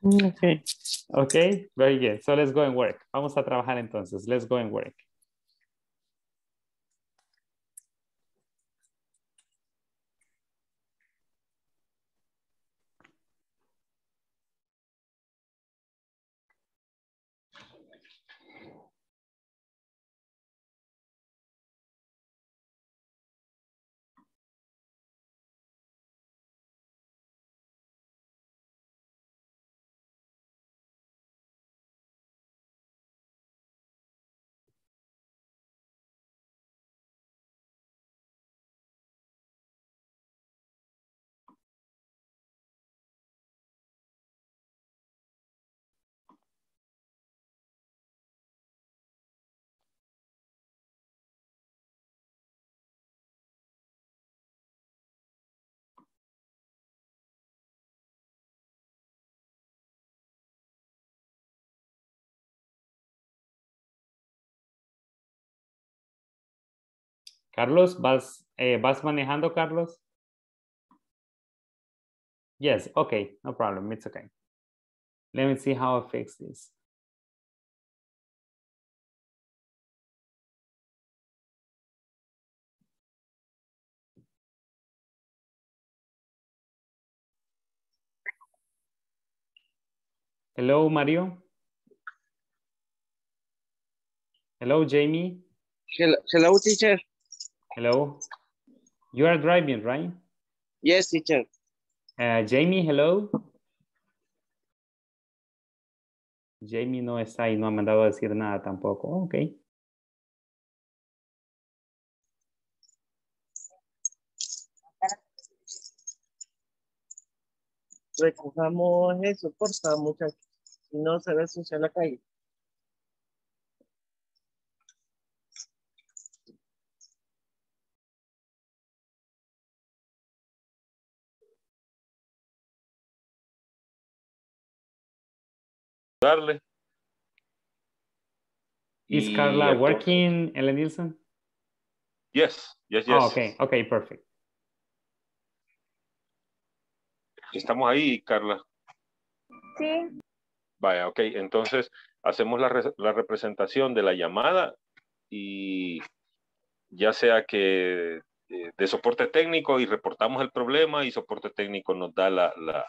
Ok. Ok, very good. So let's go and work. Vamos a trabajar entonces. Let's go and work. Carlos, ¿vas manejando, Carlos? Yes, okay, no problem, it's okay. Let me see how I fix this. Hello, Mario. Hello, Jamie. Hello, teacher. Hello. You are driving, right? Yes, teacher. Jamie, hello. Jamie no está y no ha mandado a decir nada tampoco. Okay. Recojamos eso, por favor, muchachos. Si no, se va a ensuciar la calle. Darle. Is Carla working, Ellen Nilsson? Yes, Yes. Oh, okay, perfect. ¿Estamos ahí, Carla? Sí. Vaya, ok. Entonces, hacemos la representación de la llamada y ya sea que de soporte técnico y reportamos el problema y soporte técnico nos da la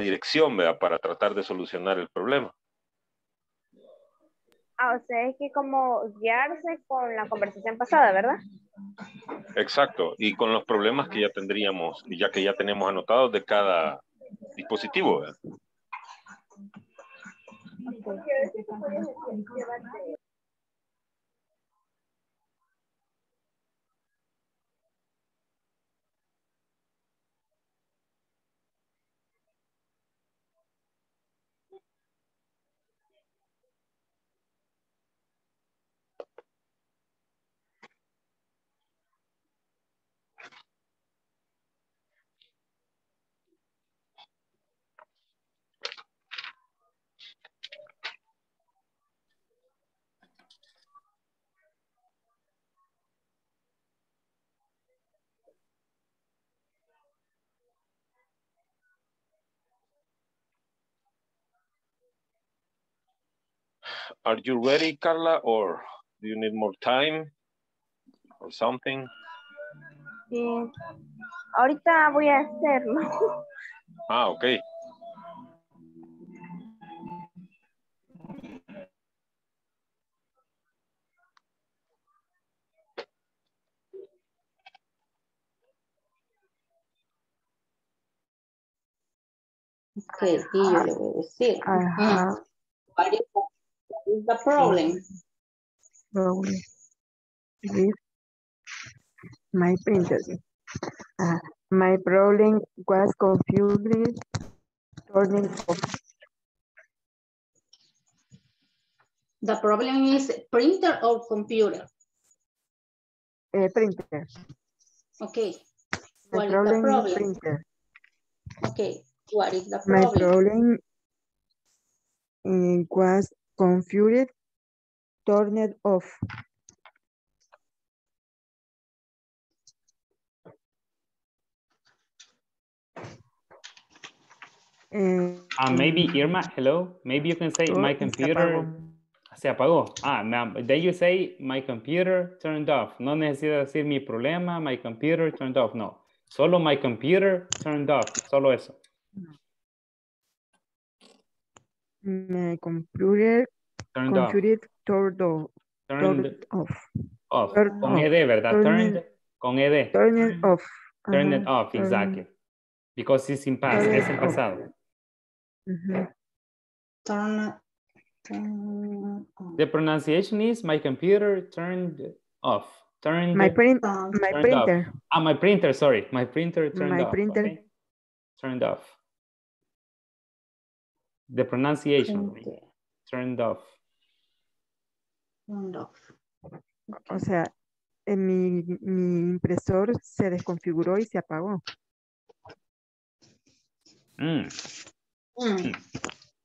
dirección, ¿verdad? Para tratar de solucionar el problema. Ah, o sea, es que como guiarse con la conversación pasada, ¿verdad? Exacto, y con los problemas que ya tendríamos, ya que ya tenemos anotados de cada dispositivo, ¿verdad? Are you ready, Carla, or do you need more time or something? Sí. Ahorita voy a hacerlo. Ah, okay. Okay, y yo le voy a decir. Ajá. Is the problem? Problem with my printer. My problem was confused turning off. The problem is printer or computer? Printer. Okay. What is the problem? Printer. Okay. What is the problem? My problem was confused, turn it off. Maybe Irma, hello. Maybe you can say my computer se apagó. Ah, then you say my computer turned off. No necesito decir mi problema, my computer turned off. No, solo my computer turned off. Solo eso. My computer turned off. Con ED, ¿verdad? Turned con ED. Turned off. Turned it off, exactly. Because it's in past, es el pasado. Turn off. The pronunciation is my computer turned off. Turned my printer. Off. Ah, my printer, sorry. My printer turned off. My printer turned off. The pronunciation turned off. Turned off. O sea, mi impresor se desconfiguró y se apagó.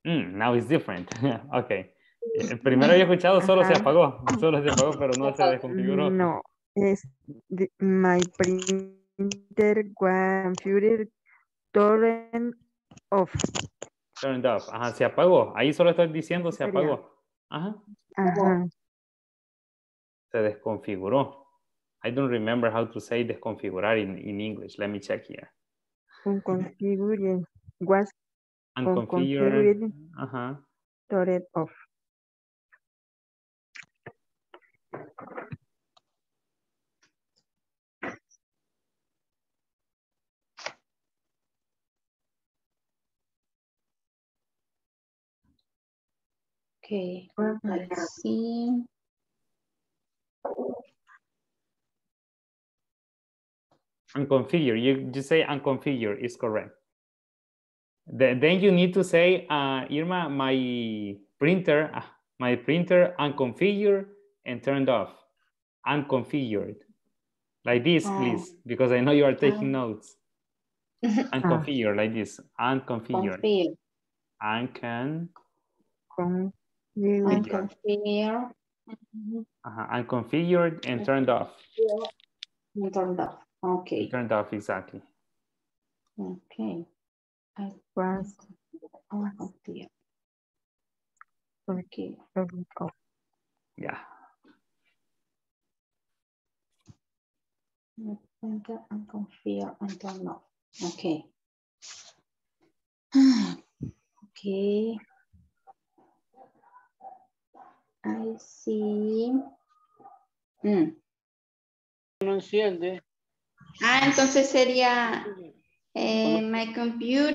Now it's different. Okay. Primero había escuchado solo se apagó. Solo se apagó, pero no se desconfiguró. No. My printer was configured turned off. Turned off. Ajá, se apagó. Ahí solo estoy diciendo se apagó. Ajá. Se desconfiguró. I don't remember how to say desconfigurar in English. Let me check here. Unconfigured. Was unconfigured. Ajá. Turned off. Okay, let's see. Unconfigured. You say unconfigured is correct. Then you need to say, Irma, my printer unconfigured and turned off. Unconfigured. Like this, please, because I know you are taking notes. Unconfigured, like this. Unconfigured. Unconfigured and turned off. And turned off. Okay. Turned off, exactly. Okay. I pressed all of the okay. Yeah. Enter and configure and turn off. Okay. Okay. I see. Mm. No enciende. Ah, entonces sería my computer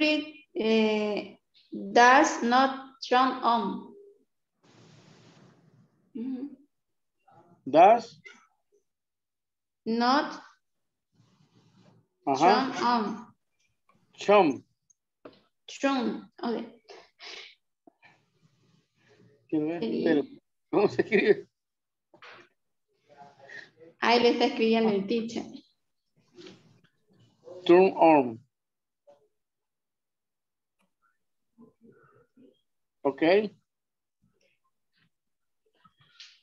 does not turn on. Mm-hmm. Does not turn on. Chum. Chum. Okay. ¿Cómo se escribe? Ahí le está escribiendo el teacher. Turn on. Okay.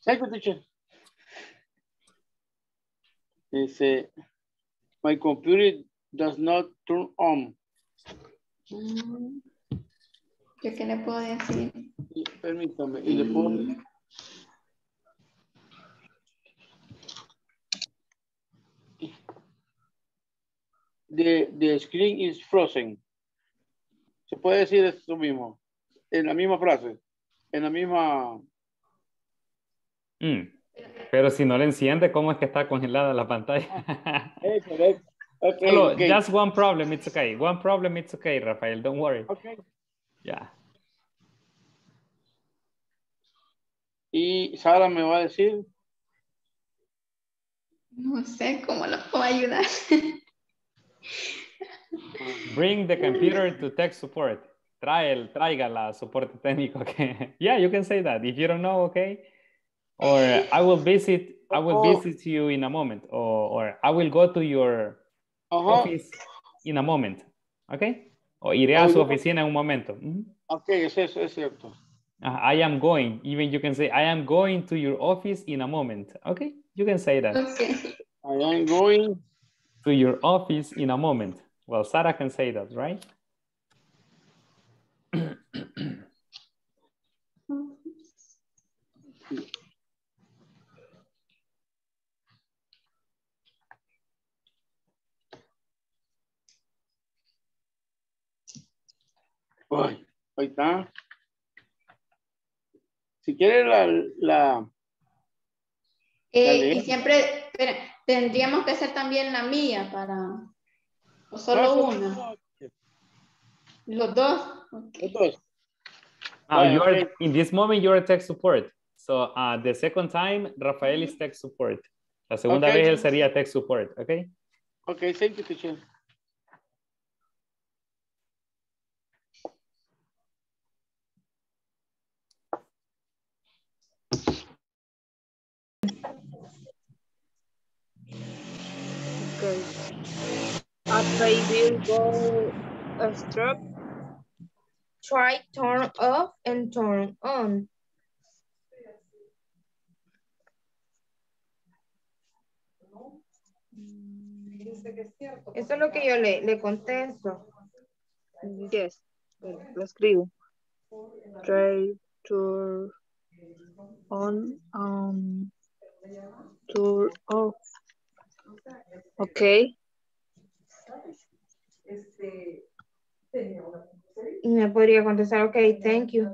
Thank you, teacher. Dice, my computer does not turn on. ¿Yo qué le puedo decir? Permítame, y le puedo The screen is frozen. Se puede decir eso mismo, en la misma frase, en la misma... Mm. Pero si no le enciende, ¿cómo es que está congelada la pantalla? Okay, okay, hello, okay. That's one problem, it's okay. One problem, it's okay, Rafael, don't worry. Okay. Yeah. Y Sara me va a decir... No sé cómo lo puedo ayudar. Bring the computer to tech support. Traiga la soporte técnico. Okay. Yeah, you can say that. If you don't know, okay. Or I will visit you in a moment. Or I will go to your office in a moment. Okay. O iré a su oficina en un momento. Mm-hmm. Okay, eso es cierto. I am going. Even you can say, I am going to your office in a moment. Okay. You can say that. Okay. I am going to your office in a moment. Well, Sarah can say that, right? Hoy está. Si quiere y siempre, pero tendríamos que hacer también la mía para... ¿O solo una? Los dos. Okay. In this moment, you're tech support. So the second time, Rafael is tech support. La segunda vez él sería tech support, okay? Okay, thank you, teacher. Okay. After you go a step, try turn off and turn on. Eso es lo que yo le contesto. Yes, lo escribo. Try turn on, turn off. Okay. Me podría contestar, okay, thank you.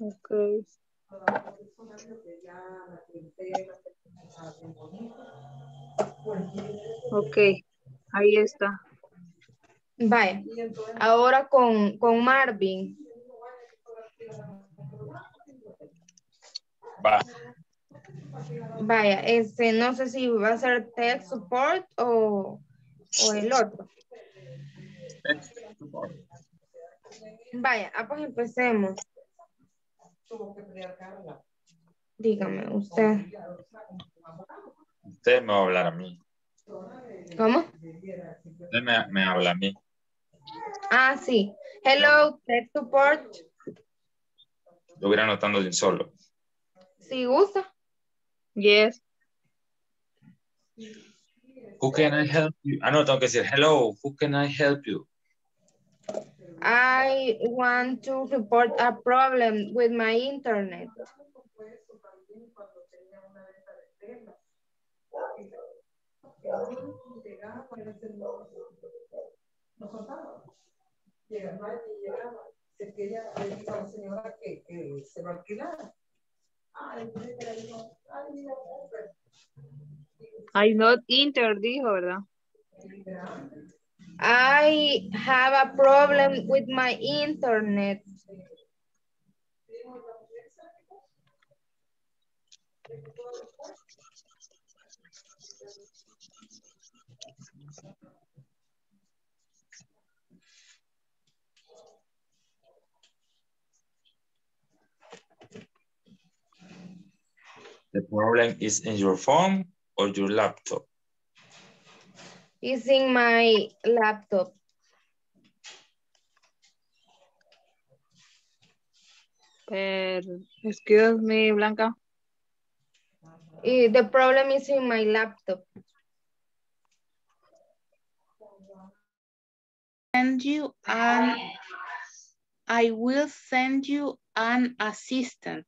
Okay. Okay, ahí está. Vaya, ahora con Marvin. Va. Vaya, no sé si va a ser tech support o el otro. Tech support. Vaya, pues empecemos. Dígame, usted. Usted me va a hablar a mí. ¿Cómo? Usted me habla a mí. Ah, sí. Hello, tech support. Lo hubiera anotando de un solo. Si gusta. Yes. Who can I help you? I know, don't get it. Hello, who can I help you? I want to report a problem with my internet. I not enter, dijo, ¿verdad? I have a problem with my internet. The problem is in your phone or your laptop? It's in my laptop. Excuse me, Blanca. The problem is in my laptop. I will send you an assistant.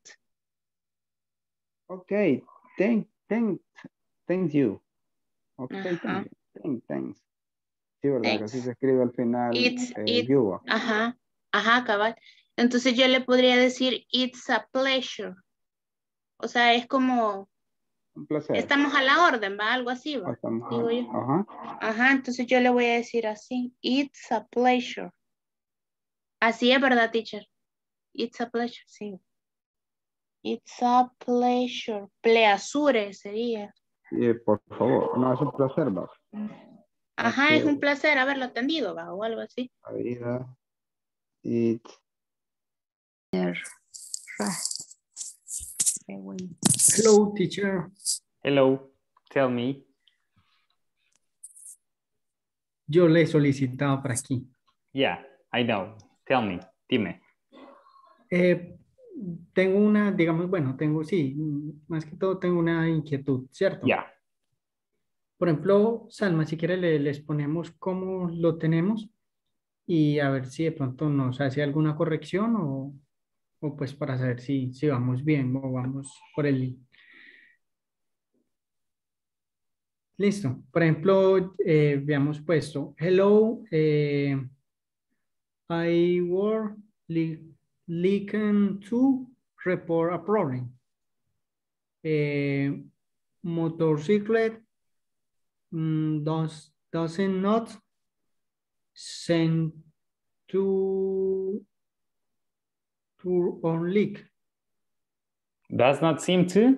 Okay, thank you. Okay, thanks. Sí, verdad, thanks. Que así se escribe al final. You. Ajá, ajá, cabal. Entonces yo le podría decir, it's a pleasure. O sea, es como... Un placer. Estamos a la orden, ¿va? Algo así, ¿va? Estamos digo yo. Ajá. Ajá, entonces yo le voy a decir así, it's a pleasure. Así es, ¿verdad, teacher? It's a pleasure, sí. It's a pleasure. Pleasure sería. Sí, por favor. No, es un placer, va. Ajá, así es un placer haberlo atendido, va, o algo así. Vida. It's... Hello, teacher. Hello. Tell me. Yo le he solicitado para aquí. Yeah, I know. Tell me. Dime. Tengo una, digamos, bueno, tengo, sí, más que todo tengo una inquietud, ¿cierto? Ya. Yeah. Por ejemplo, Salma, si quiere les ponemos cómo lo tenemos y a ver si de pronto nos hace alguna corrección o pues para saber si vamos bien o vamos por el... Listo. Por ejemplo, habíamos puesto, hello, I work... Listen to report a problem. A motorcycle doesn't not send to on leak. Does not seem to?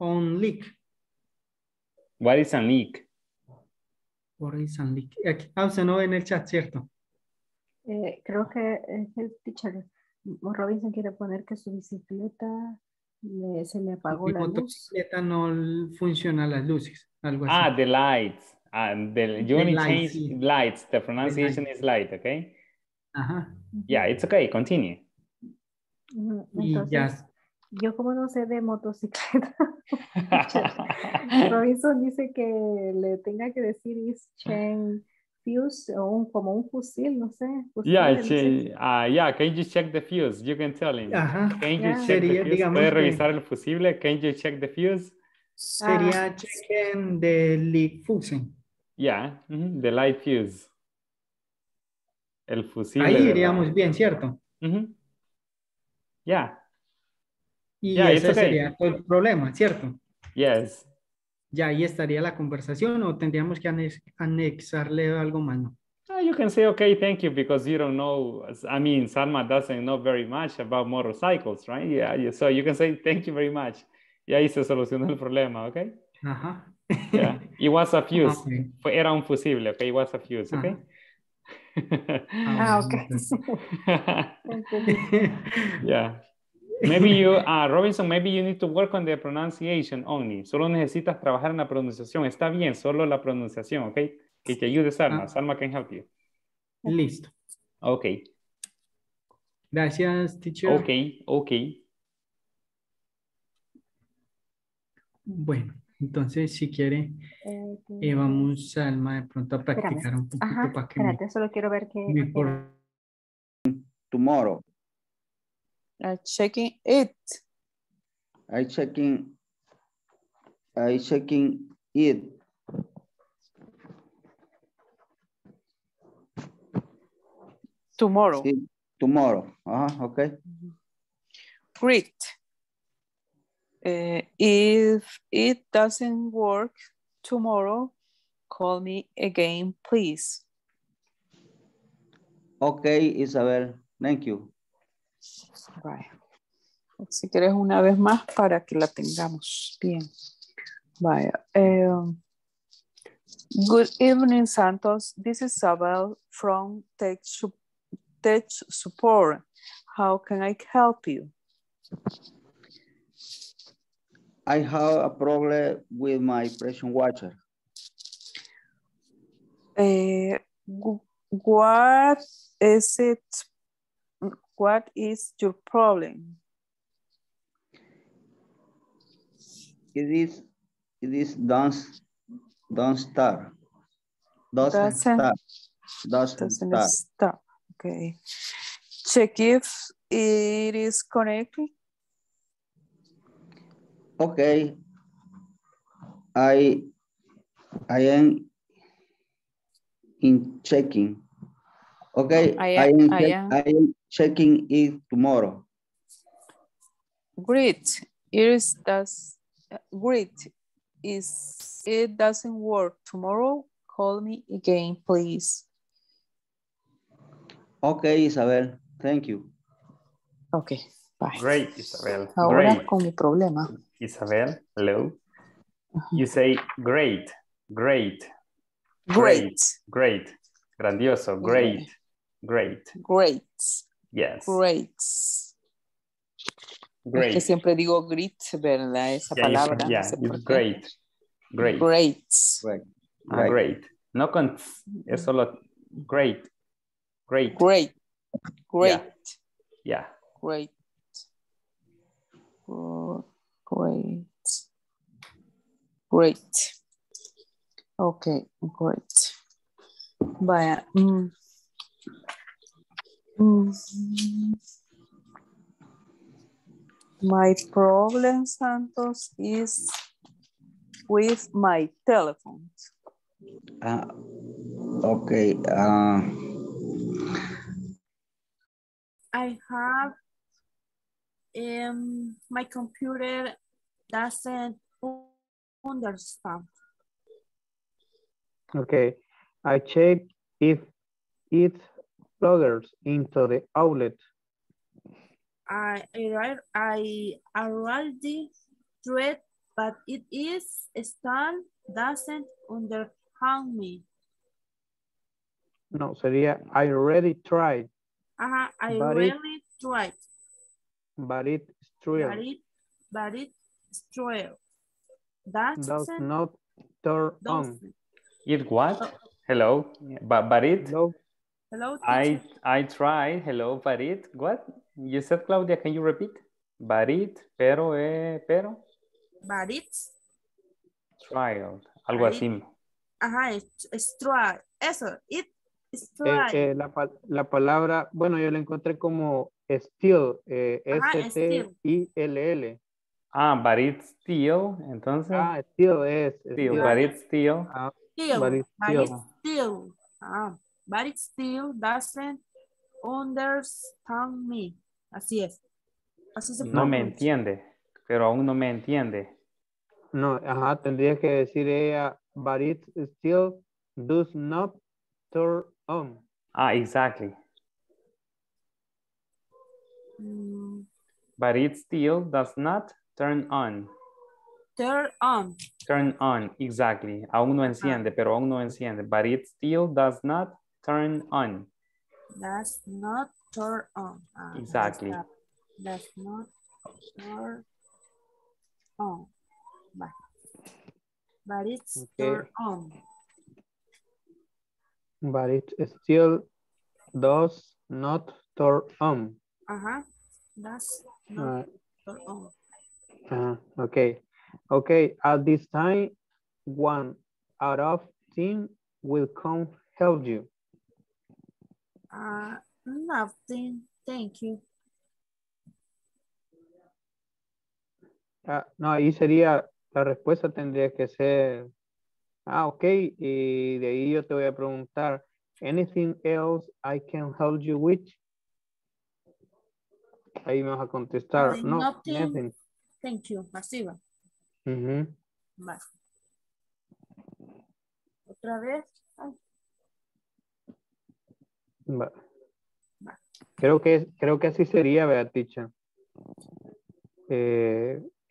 On leak. What is a leak? Por ahí San Lick. No en el chat, ¿cierto? Creo que es el teacher. Robinson quiere poner que su bicicleta se le apagó la luz. La bicicleta no funciona las luces. Algo así. Ah, the lights. You only change lights. The pronunciation is light, okay? Ajá. Yeah, it's okay. Continue. Entonces, y ya. Yo como no sé de motocicleta, Robinson dice que le tenga que decir is chain fuse o como un fusil, no sé. Fusil, yeah, yeah, can you check the fuse? You can tell him. Ajá. Can you check the fuse? ¿Puede revisar el fusible? Can you check the fuse? Sería chequen the lead fuse. Yeah, the light fuse. El fusible. Ahí iríamos bien, ¿cierto? Yeah. Y yeah, ese sería todo el problema, ¿cierto? Yes. Ya ahí estaría la conversación o tendríamos que anexarle algo más, ¿no? You can say, okay, thank you, because you don't know, I mean, Salma doesn't know very much about motorcycles, right? Yeah, so you can say, thank you very much. Y ahí se solucionó el problema, ¿okay? Ajá. Yeah, it was a fuse. Okay. Era un fusible, okay? It was a fuse, okay? Ah, okay. Yeah. Maybe you, Robinson, maybe you need to work on the pronunciation only. Solo necesitas trabajar en la pronunciación. Está bien, solo la pronunciación, ¿ok? Que te ayude Salma. Salma can help you. Listo. Okay. Gracias, teacher. Okay, okay. Bueno, entonces si quiere, vamos Alma de pronto a practicar un poquito. Ajá, para que espérate, solo quiero ver que... Tomorrow. I'm checking it. Tomorrow. Sí, tomorrow. Uh-huh, okay. Great. If it doesn't work tomorrow, call me again, please. Okay, Isabel. Thank you. Right. Si quieres una vez más para que la tengamos bien. Vaya. Good evening, Santos. This is Isabel from Tech Support. How can I help you? I have a problem with my pressure washer. What is it? What is your problem? It is doesn't start. Okay. Check if it is connected. Okay. I am checking. Okay. I am checking it tomorrow. Great. It doesn't work tomorrow, call me again, please. Okay, Isabel. Thank you. Okay. Bye. Great, Isabel. Ahora great. Con mi problema. Isabel, hello. You say great, great, great, great, grandioso, great, great, great. Yes. Great. Great. Que siempre digo great, ¿verdad? Esa palabra. Yeah, no sé great. Great. Great. Great. Ah, great. No con... Es solo great. Great. Great. Great. Yeah. Yeah. Great. Great. Great. Okay, great. Vaya. My problem, Santos, is with my telephone. Okay. I have my computer doesn't understand. Okay. I check if it plugs into the outlet. I already tried, but it is still doesn't understand me. No, sería I already tried. I already tried. But it's true. But it's true. Does not turn on. It what? Hello. Yeah. But it? Hello. Hello, teacher. I tried. Hello, but it what? You said, Claudia, can you repeat? Barit, pero, pero. Barit. Trial. Algo barit. Así. Ajá, es trial. Eso, it's trial. La palabra, bueno, yo la encontré como steel. S-T-I-L-L. Ah, barit steel, entonces. Ah, steel es. Steel, barit steel. Ah, barit steel. Steel. Ah, barit steel doesn't understand me. Así es. Así se no me entiende, pero aún no me entiende. No, ajá, tendría que decir ella, but it still does not turn on. Ah, exactly. But it still does not turn on. Turn on. Turn on, exactly. Aún no enciende, pero aún no enciende. But it still does not turn on. Does not turn on. Exactly. Does not turn on. But it's okay. Turn on. But it still Does not turn on. Uh-huh. Does not turn on. Okay. Okay. At this time, 1 out of 10 will come help you. Nothing. Thank you. No, ahí sería, la respuesta tendría que ser, ok, y de ahí yo te voy a preguntar, anything else I can help you with? Ahí me vas a contestar, no, nothing. Thank you, así va. Va. Otra vez. Va. Va. Creo que así sería, ¿verdad, teacher?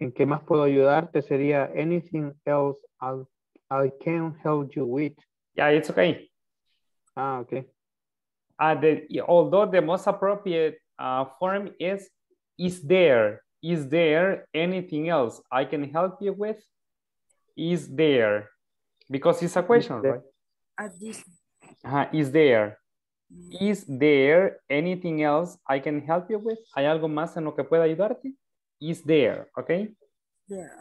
¿En qué más puedo ayudarte? Sería anything else I can help you with. Yeah, it's okay. Ah, okay. Although the most appropriate form is there anything else I can help you with? Is there? Because it's a question, right? Is there? Is there anything else I can help you with? ¿Hay algo más en lo que pueda ayudarte? Is there, okay? There.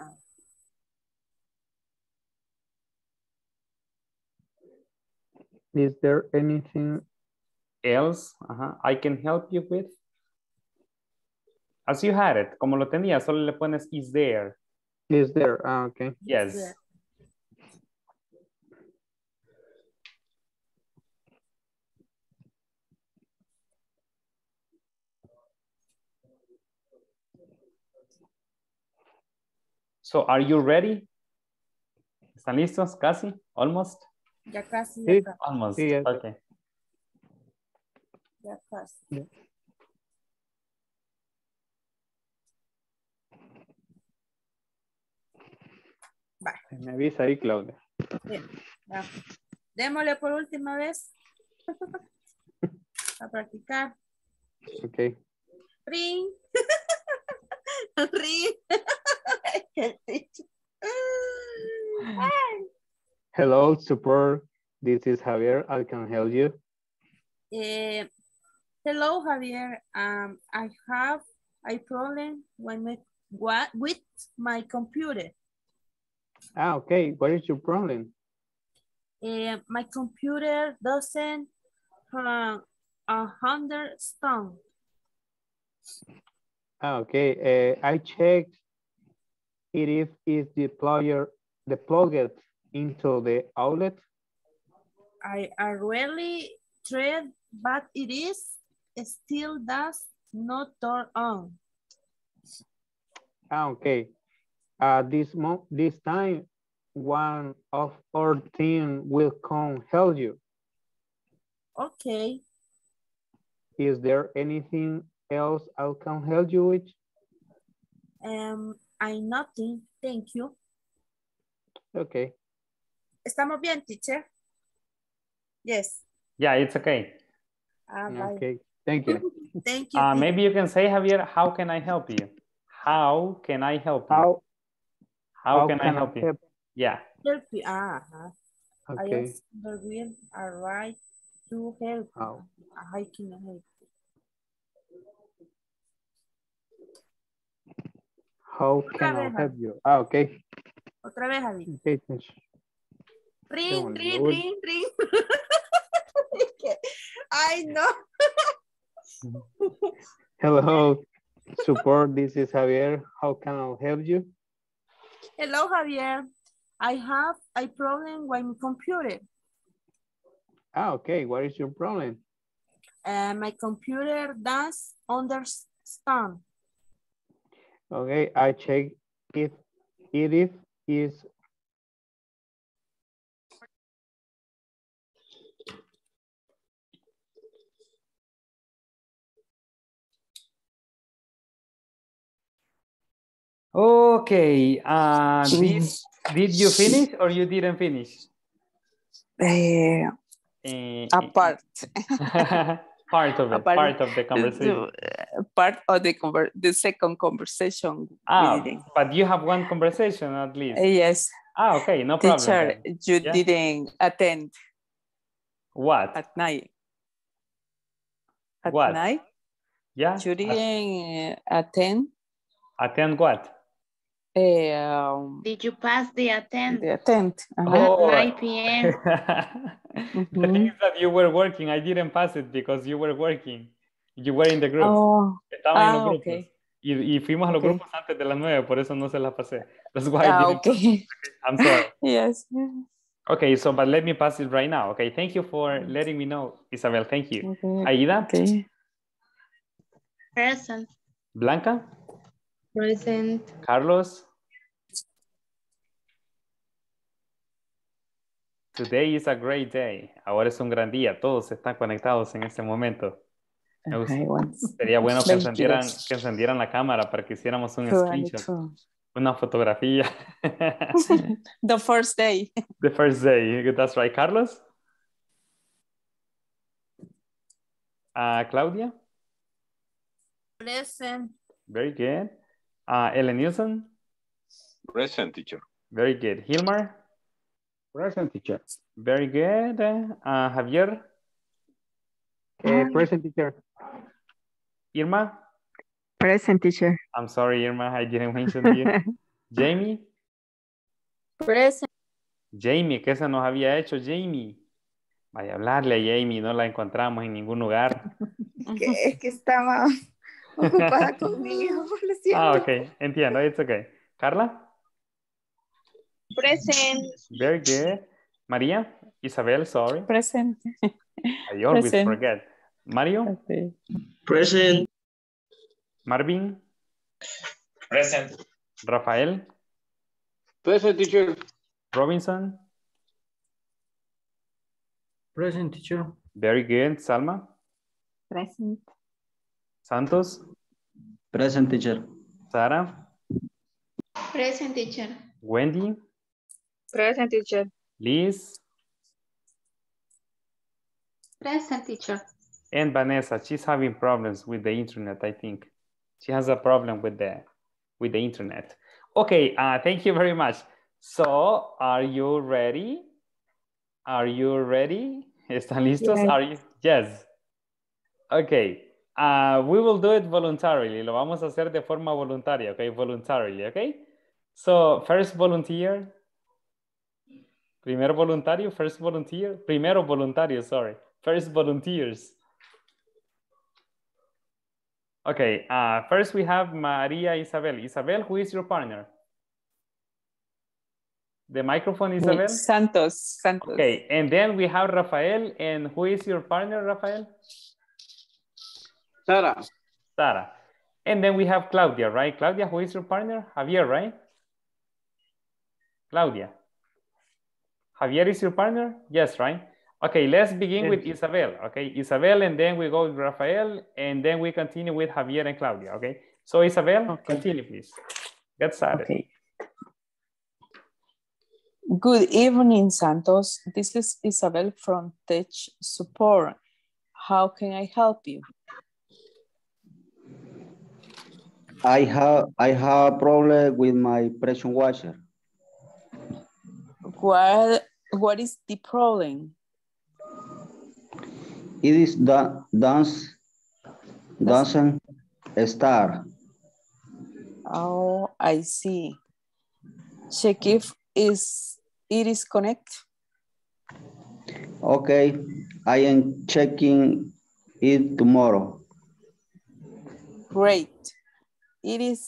Is there anything else I can help you with? As you had it, como lo tenía, solo le pones is there. Is there, okay. Yes. So, are you ready? ¿Están listos? ¿Casi? ¿Almost? Ya casi. Sí. Almost. Sí, ya. Okay. Ya casi. Yeah. Bye. Me avisa ahí, Claudia. Bien. Ya. Démosle por última vez. A practicar. Ok. Ring. Ring. Hello, super. This is Javier. I can help you. Hello, Javier. I have a problem with my computer. Ah, okay. What is your problem? My computer doesn't understand. Ah, okay. I checked. It is the plugged into the outlet. I really tried, but it still does not turn on. Okay. This time, 1 of 14 will come help you. Okay. Is there anything else I can help you with? Nothing, thank you. Okay. ¿Estamos bien, teacher? Yes. Yeah, it's okay. Okay, thank you. Thank you. Maybe you can say, Javier, how can I help you? How can I help you? How can I help you? Yeah. Help you. Okay. I will arrive to help. I can help. How can I help you? Ah, okay. Otra vez, Javi. Okay, ring. I know. Hello, support. This is Javier. How can I help you? Hello, Javier. I have a problem with my computer. Ah, okay. What is your problem? My computer doesn't understand. Okay, I check if it is. Okay, did you finish or you didn't finish? A part. Part of it, part of the conversation. Part of the second conversation. But you have one conversation at least. Yes. Okay, no problem. Teacher, you didn't attend. What? At night. At what? Night? Yeah. You didn't attend? Attend what? Did you pass the attend? The attend. Oh. At 9 p.m. The thing is that you were working. I didn't pass it because you were working. You were in the group. Oh. Ah, en los grupos. Okay. Y fuimos a los grupos antes de las 9, por eso no se las pasé. That's why I didn't okay. I'm sorry. Yes. Okay, so but let me pass it right now. Okay, thank you for letting me know, Isabel. Thank you. Okay. Aida? Okay. Present. Blanca? Present. Carlos? Today is a great day. Ahora es un gran día. Todos están conectados en este momento. Okay, sería bueno que encendieran la cámara para que hiciéramos un screenshot. Una fotografía. The first day. The first day. That's right. Carlos? Claudia? Present. Very good. Ellen Nilsson? Present, teacher. Very good. Hilmar? Present, teacher. Very good. Javier? Present, teacher. Irma? Present, teacher. I'm sorry, Irma, I didn't mention you. Jamie? Present. Jamie, que se nos había hecho, Jamie. Vaya a hablarle a Jamie, no la encontramos en ningún lugar. Es que estaba ocupada conmigo. Ah, ok, entiendo, it's okay. Carla? Present. Very good. María? Isabel, sorry. Present. I always present. Forget. Mario? Okay. Present. Marvin? Present. Rafael? Present, teacher. Robinson? Present, teacher. Very good. Salma? Present. Santos? Present, teacher. Sara? Present, teacher. Wendy? Present, teacher. Liz? Present, teacher. And Vanessa, she's having problems with the internet, I think. She has a problem with the internet. Okay, thank you very much. So, are you ready? Are you ready? ¿Están listos? Yes. Are you? Yes. Okay. We will do it voluntarily. Lo vamos a hacer de forma voluntaria, okay? Voluntarily, okay? So, first volunteer. Primer voluntario, first volunteer. Primero voluntario, sorry. First volunteers. Okay, first we have Maria Isabel. Isabel, who is your partner? The microphone, Isabel? Santos. Okay, and then we have Rafael. And who is your partner, Rafael? Sara. And then we have Claudia, right? Claudia, who is your partner? Javier, right? Claudia. Javier is your partner? Yes, right? Okay, let's begin with Isabel, okay? Isabel, and then we go with Rafael, and then we continue with Javier and Claudia, okay? So Isabel, continue, please. Get started. Okay. Good evening, Santos. This is Isabel from Tech Support. How can I help you? I have a problem with my pressure washer. What is the problem? It is doesn't start. Oh, I see. Check if it is connected. Okay, I am checking it tomorrow. Great. If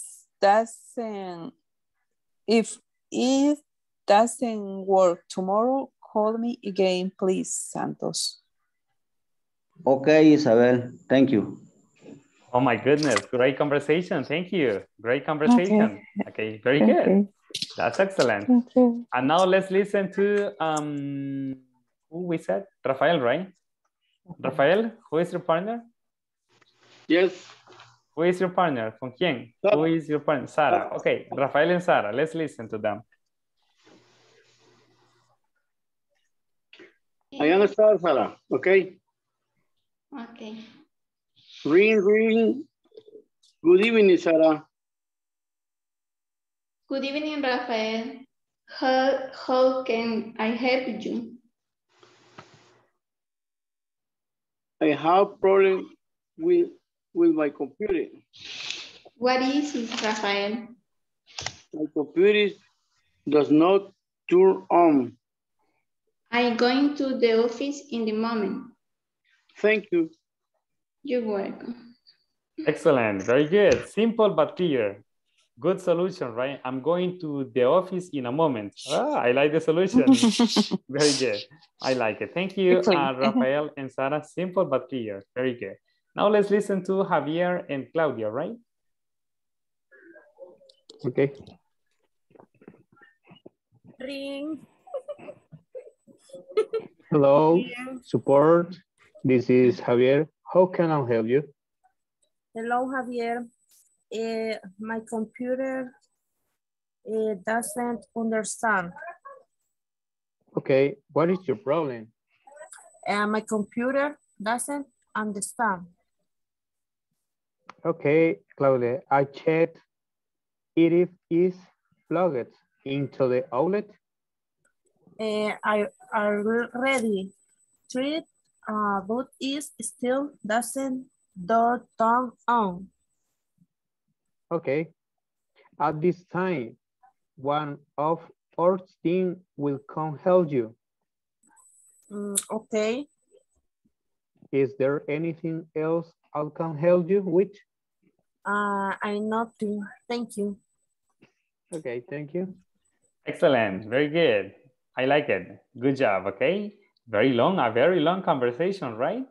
it doesn't work tomorrow, call me again, please, Santos. Okay, Isabel, thank you. Oh my goodness, great conversation, thank you. Great conversation, okay, very good. Okay. That's excellent. Okay. And now let's listen to, who we said? Rafael, right? Okay. Rafael, who is your partner? Yes. Who is your partner? Con quien? Sara. Who is your partner? Sara, okay, Rafael and Sara, let's listen to them. I understand, Sara, okay? Okay. Ring. Good evening, Sarah. Good evening, Rafael. How can I help you? I have problem with my computer. What is it, Rafael? My computer does not turn on. I'm going to the office in the moment. Thank you. You're welcome. Excellent, very good. Simple but clear. Good solution, right? I'm going to the office in a moment. Ah, I like the solution. Very good. I like it. Thank you, Rafael and Sarah. Simple but clear. Very good. Now let's listen to Javier and Claudia, right? Okay. Ring. Hello, support. This is Javier. How can I help you? Hello, Javier. My computer doesn't understand. Okay, what is your problem? My computer doesn't understand. Okay, Claudia, I checked if it's plugged into the outlet. I already tried, but it still doesn't turn on. Okay. At this time, one of our team will come help you. Okay. Is there anything else I can help you with? I'm not too. Thank you. Okay, thank you. Excellent. Very good. I like it. Good job. Okay. A very long conversation, right?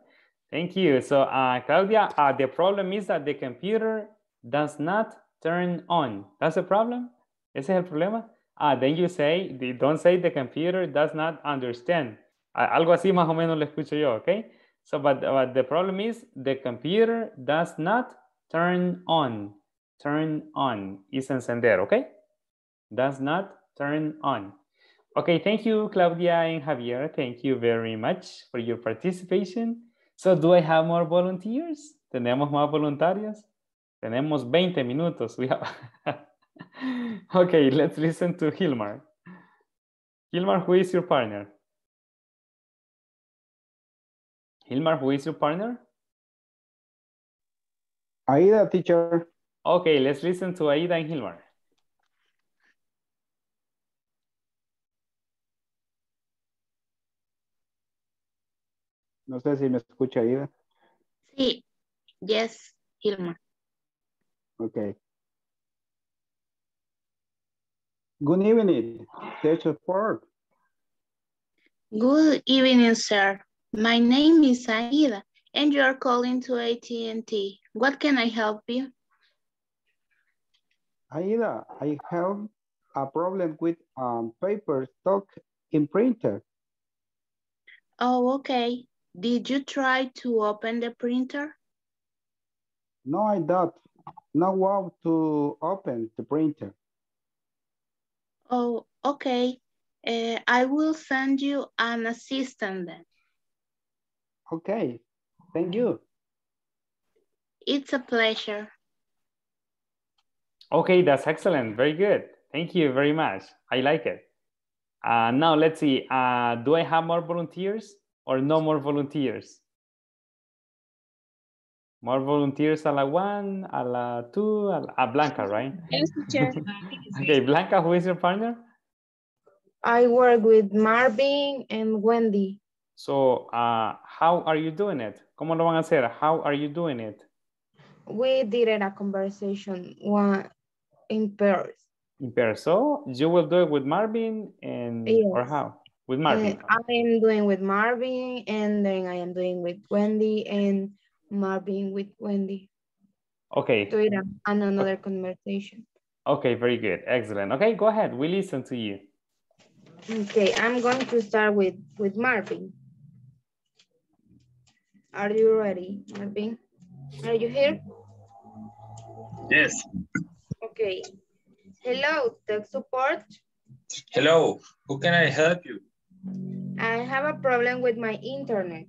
Thank you. So, Claudia, the problem is that the computer does not turn on. That's the problem? Ese es el problema? Then you say, don't say the computer does not understand. Algo así más o menos lo escucho yo, okay? So, but the problem is the computer does not turn on. Turn on is encender, okay? Does not turn on. Okay, thank you, Claudia and Javier. Thank you very much for your participation. So, do I have more volunteers? ¿Tenemos más voluntarios? Tenemos 20 minutos. We have... Okay, let's listen to Hilmar. Hilmar, who is your partner? Hilmar, who is your partner? Aida, teacher. Okay, let's listen to Aida and Hilmar. No sé si me escucha Aida. Sí, yes, Hilmar. Okay. Good evening, teacher Ford. Good evening, sir. My name is Aida, and you are calling to AT&T. What can I help you? Aida, I have a problem with paper stock in printer. Oh, okay. Did you try to open the printer? No, I don't. Now how to open the printer. Oh, okay. I will send you an assistant then. Okay, thank you. It's a pleasure. Okay, that's excellent. Very good. Thank you very much. I like it. Now let's see. Do I have more volunteers or no more volunteers? More volunteers a la one, a la two, a Blanca, right? Yes, teacher. Okay, Blanca, who is your partner? I work with Marvin and Wendy. So, how are you doing it? ¿Cómo lo van a hacer? How are you doing it? We did a conversation in pairs. In pairs. So, you will do it with Marvin and, yes. Or how? With Marvin. I'm doing with Marvin, and then I am doing with Wendy, and Marvin with Wendy. Okay. Do it on another conversation. Okay, very good. Excellent. Okay, go ahead. We listen to you. Okay, I'm going to start with Marvin. Are you ready, Marvin? Are you here? Yes. Okay. Hello, tech support. Hello, how can I help you? I have a problem with my internet.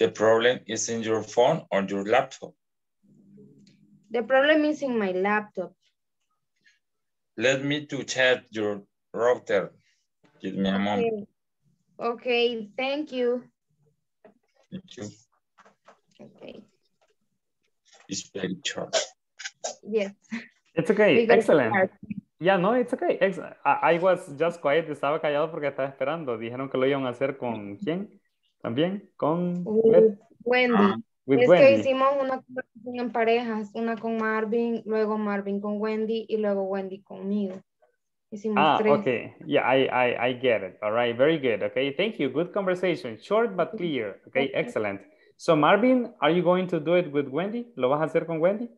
The problem is in your phone or your laptop. The problem is in my laptop. Let me to check your router. Give me a moment. Okay, thank you. Thank you. Okay. It's very short. Yes. It's okay. Excellent. Hard. Yeah, no, it's okay. I was just quiet. Estaba callado porque estaba esperando. Dijeron que lo iban a hacer con quién? También con Wendy. Es Wendy. Que hicimos una conversación en parejas, una con Marvin, luego Marvin con Wendy y luego Wendy conmigo. Hicimos tres. Okay. Yeah, I get it. All right, very good. Okay, thank you. Good conversation. Short but clear. Okay, okay. Excellent. So Marvin, are you going to do it with Wendy? ¿Lo vas a hacer con Wendy?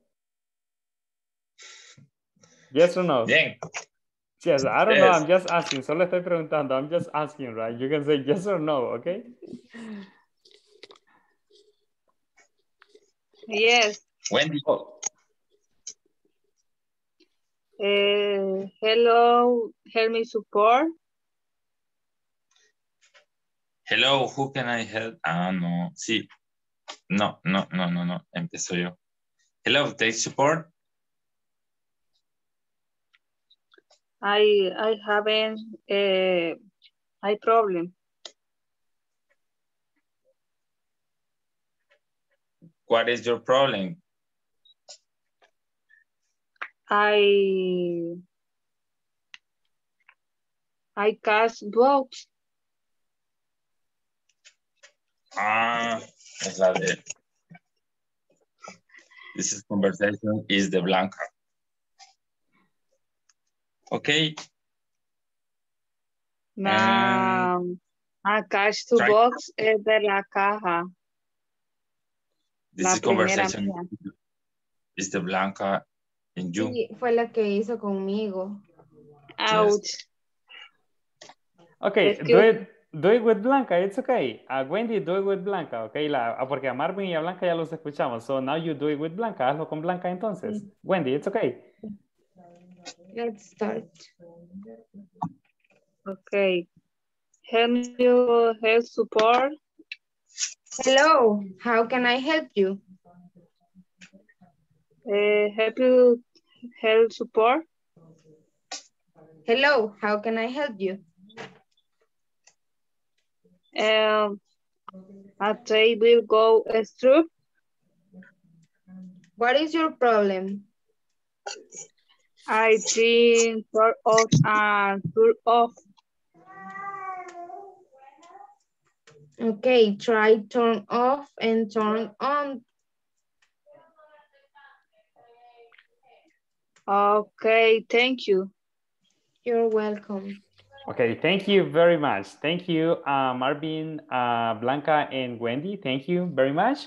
Yes or no? Bien. Yes, I don't know. I'm just asking. Solo estoy preguntando. I'm just asking, right? You can say yes or no, okay? Yes. Wendy. Oh. Hello, help me support. Hello, who can I help? Ah, no. Sí. No. Empiezo yo. Hello, take support. I haven't a problem. What is your problem? I cast blocks. Ah, that's it. This is conversation is the blanca. Okay. Now, I cast two blocks de la caja. This la is conversation is the blanca. En you. Sí, fue la que hizo conmigo. Ouch. Yes. Okay, do it with Blanca, it's okay. Wendy, do it with Blanca, okay? Porque a Marvin y a Blanca ya los escuchamos. So now you do it with Blanca. Hazlo con Blanca entonces. Mm-hmm. Wendy, it's okay. Let's start. Okay. Can you help support? Hello, how can I help you? Help support. Hello, how can I help you? A table go through. What is your problem? I think turn off and turn off. Okay, try turn off and turn on. Okay, thank you. You're welcome. Okay, thank you very much. Thank you, Marvin, Blanca, and Wendy. Thank you very much.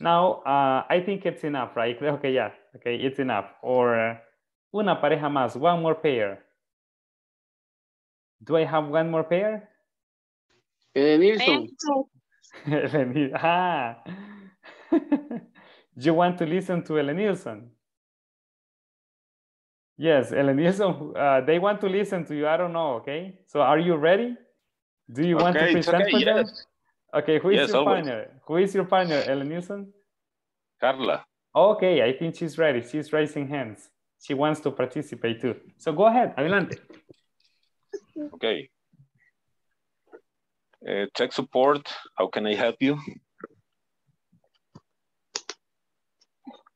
Now, I think it's enough, right? Okay, yeah. Okay, it's enough. Or una pareja más, one more pair. Do I have one more pair? Ellen Nilsson. You want to listen to Ellen Nilsson? Yes, Ellen Nilsson, they want to listen to you. I don't know, okay? So are you ready? Do you want to present for them? Okay, who is your partner? Who is your partner, Ellen Nilsson? Carla. Okay, I think she's ready. She's raising hands. She wants to participate too. So go ahead, adelante. Okay. Tech support, how can I help you?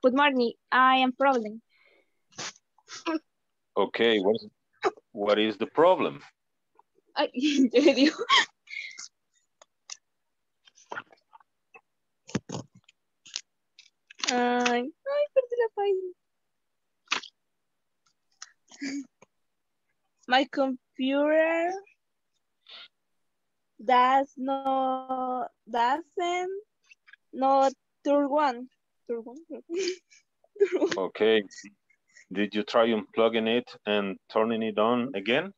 Good morning, I am problem. Okay, what is the problem? My computer doesn't turn on. Okay. Did you try unplugging it and turning it on again?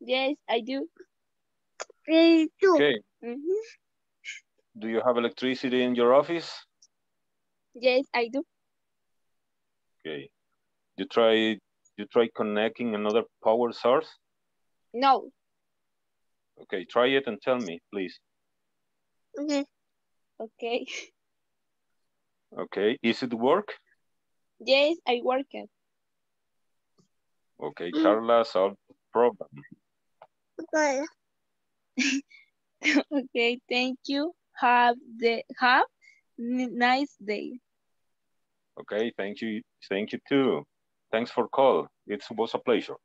Yes, I do. Okay. Mm-hmm. Do you have electricity in your office? Yes, I do. Okay. You try connecting another power source? No. Okay, try it and tell me, please. Okay. Okay. Okay, is it work? Yes, I work it. Okay, Carla, solve the problem. Okay. Okay, thank you. Have nice day. Okay, thank you. Thank you too. Thanks for call. It was a pleasure.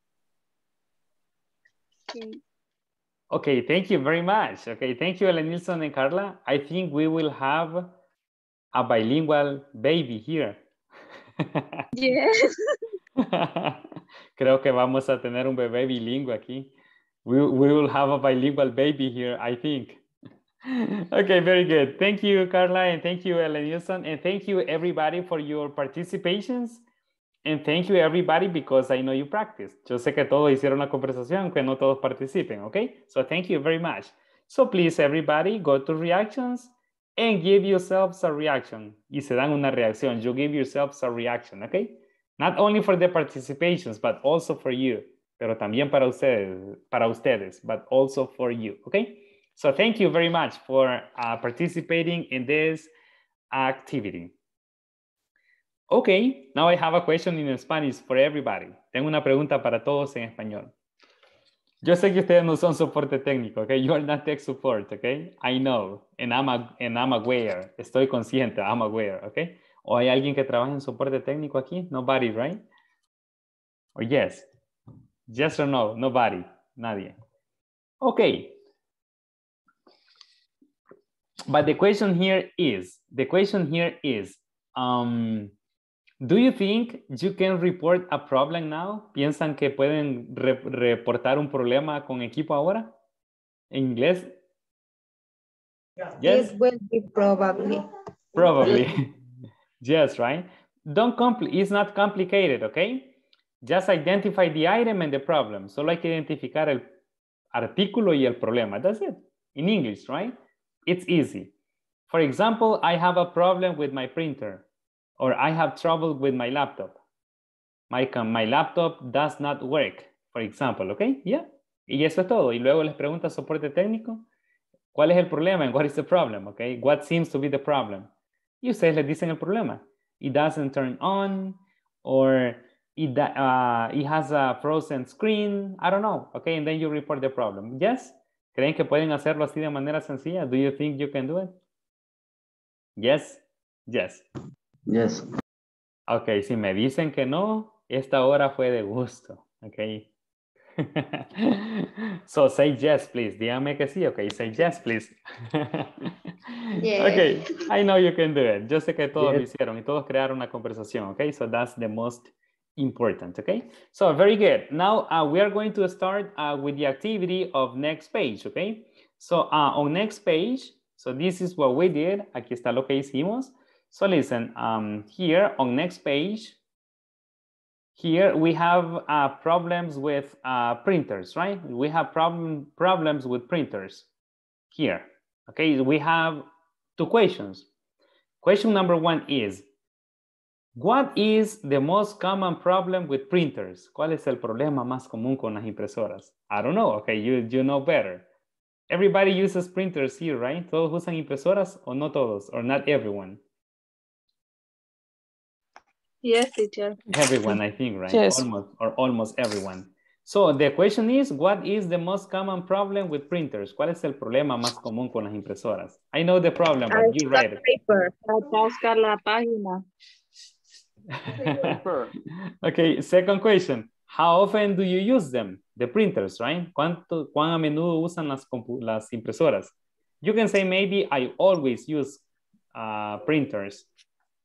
Okay, thank you very much. Okay, thank you, Ellen Nilsson and Carla. I think we will have a bilingual baby here. Yes. Creo que vamos a tener un bebé bilingüe aquí. We will have a bilingual baby here, I think. Okay, very good. Thank you, Carla, and thank you, Ellen Nilsson, and thank you, everybody, for your participations. And thank you, everybody, because I know you practiced. Yo sé que todos hicieron la conversación, que no todos participen, okay? So thank you very much. So please, everybody, go to reactions and give yourselves a reaction. Y se dan una reacción. You give yourselves a reaction, okay? Not only for the participations, but also for you. Pero también para ustedes, but also for you, okay? So thank you very much for participating in this activity. Okay, now I have a question in Spanish for everybody. Tengo una pregunta para todos en español. Yo sé que ustedes no son soporte técnico, okay? You are not tech support, okay? I know, and I'm aware. Estoy consciente, I'm aware, okay? ¿O hay alguien que trabaja en soporte técnico aquí? Nobody, right? Or yes? Yes or no? Nobody, nadie. Okay. But the question here is, do you think you can report a problem now? ¿Piensan que pueden reportar un problema con equipo ahora? ¿En inglés? Yes. It will be probably. Probably. Yes, right? It's not complicated, okay? Just identify the item and the problem. Solo hay que identificar el artículo y el problema. That's it. In English, right? It's easy. For example, I have a problem with my printer. Or I have trouble with my laptop. My laptop does not work, for example, okay? Yeah, y eso es todo. Y luego les pregunta soporte técnico, ¿cuál es el problema? And what is the problem, okay? What seems to be the problem? Y ustedes les dicen el problema. It doesn't turn on, or it has a frozen screen, I don't know, okay? And then you report the problem. Yes? ¿Creen que pueden hacerlo así de manera sencilla? Do you think you can do it? Yes? Yes. Yes. Okay, si me dicen que no, esta hora fue de gusto, okay? So say yes, please. Dígame que sí, okay? Say yes, please. Yes. Okay, I know you can do it. Yo sé que todos lo hicieron y todos crearon una conversación, okay? So that's the most important, okay? So very good. Now we are going to start with the activity of next page, okay? So on next page, so this is what we did. Aquí está lo que hicimos. So listen, here on next page, here we have problems with printers, right? We have problems with printers here, okay? We have two questions. Question number one is, what is the most common problem with printers? ¿Cuál es el problema más común con las impresoras? I don't know, okay, you know better. Everybody uses printers here, right? ¿Todos usan impresoras o no todos, or not everyone? Yes, teacher. Everyone, I think, right? Yes. Almost everyone. So the question is, what is the most common problem with printers? ¿Cuál es el problema más común con las impresoras? I know the problem, but you read it. Paper. Atascar la página. Okay, second question. How often do you use them? The printers, right? ¿Cuán a menudo usan las impresoras? You can say maybe I always use printers.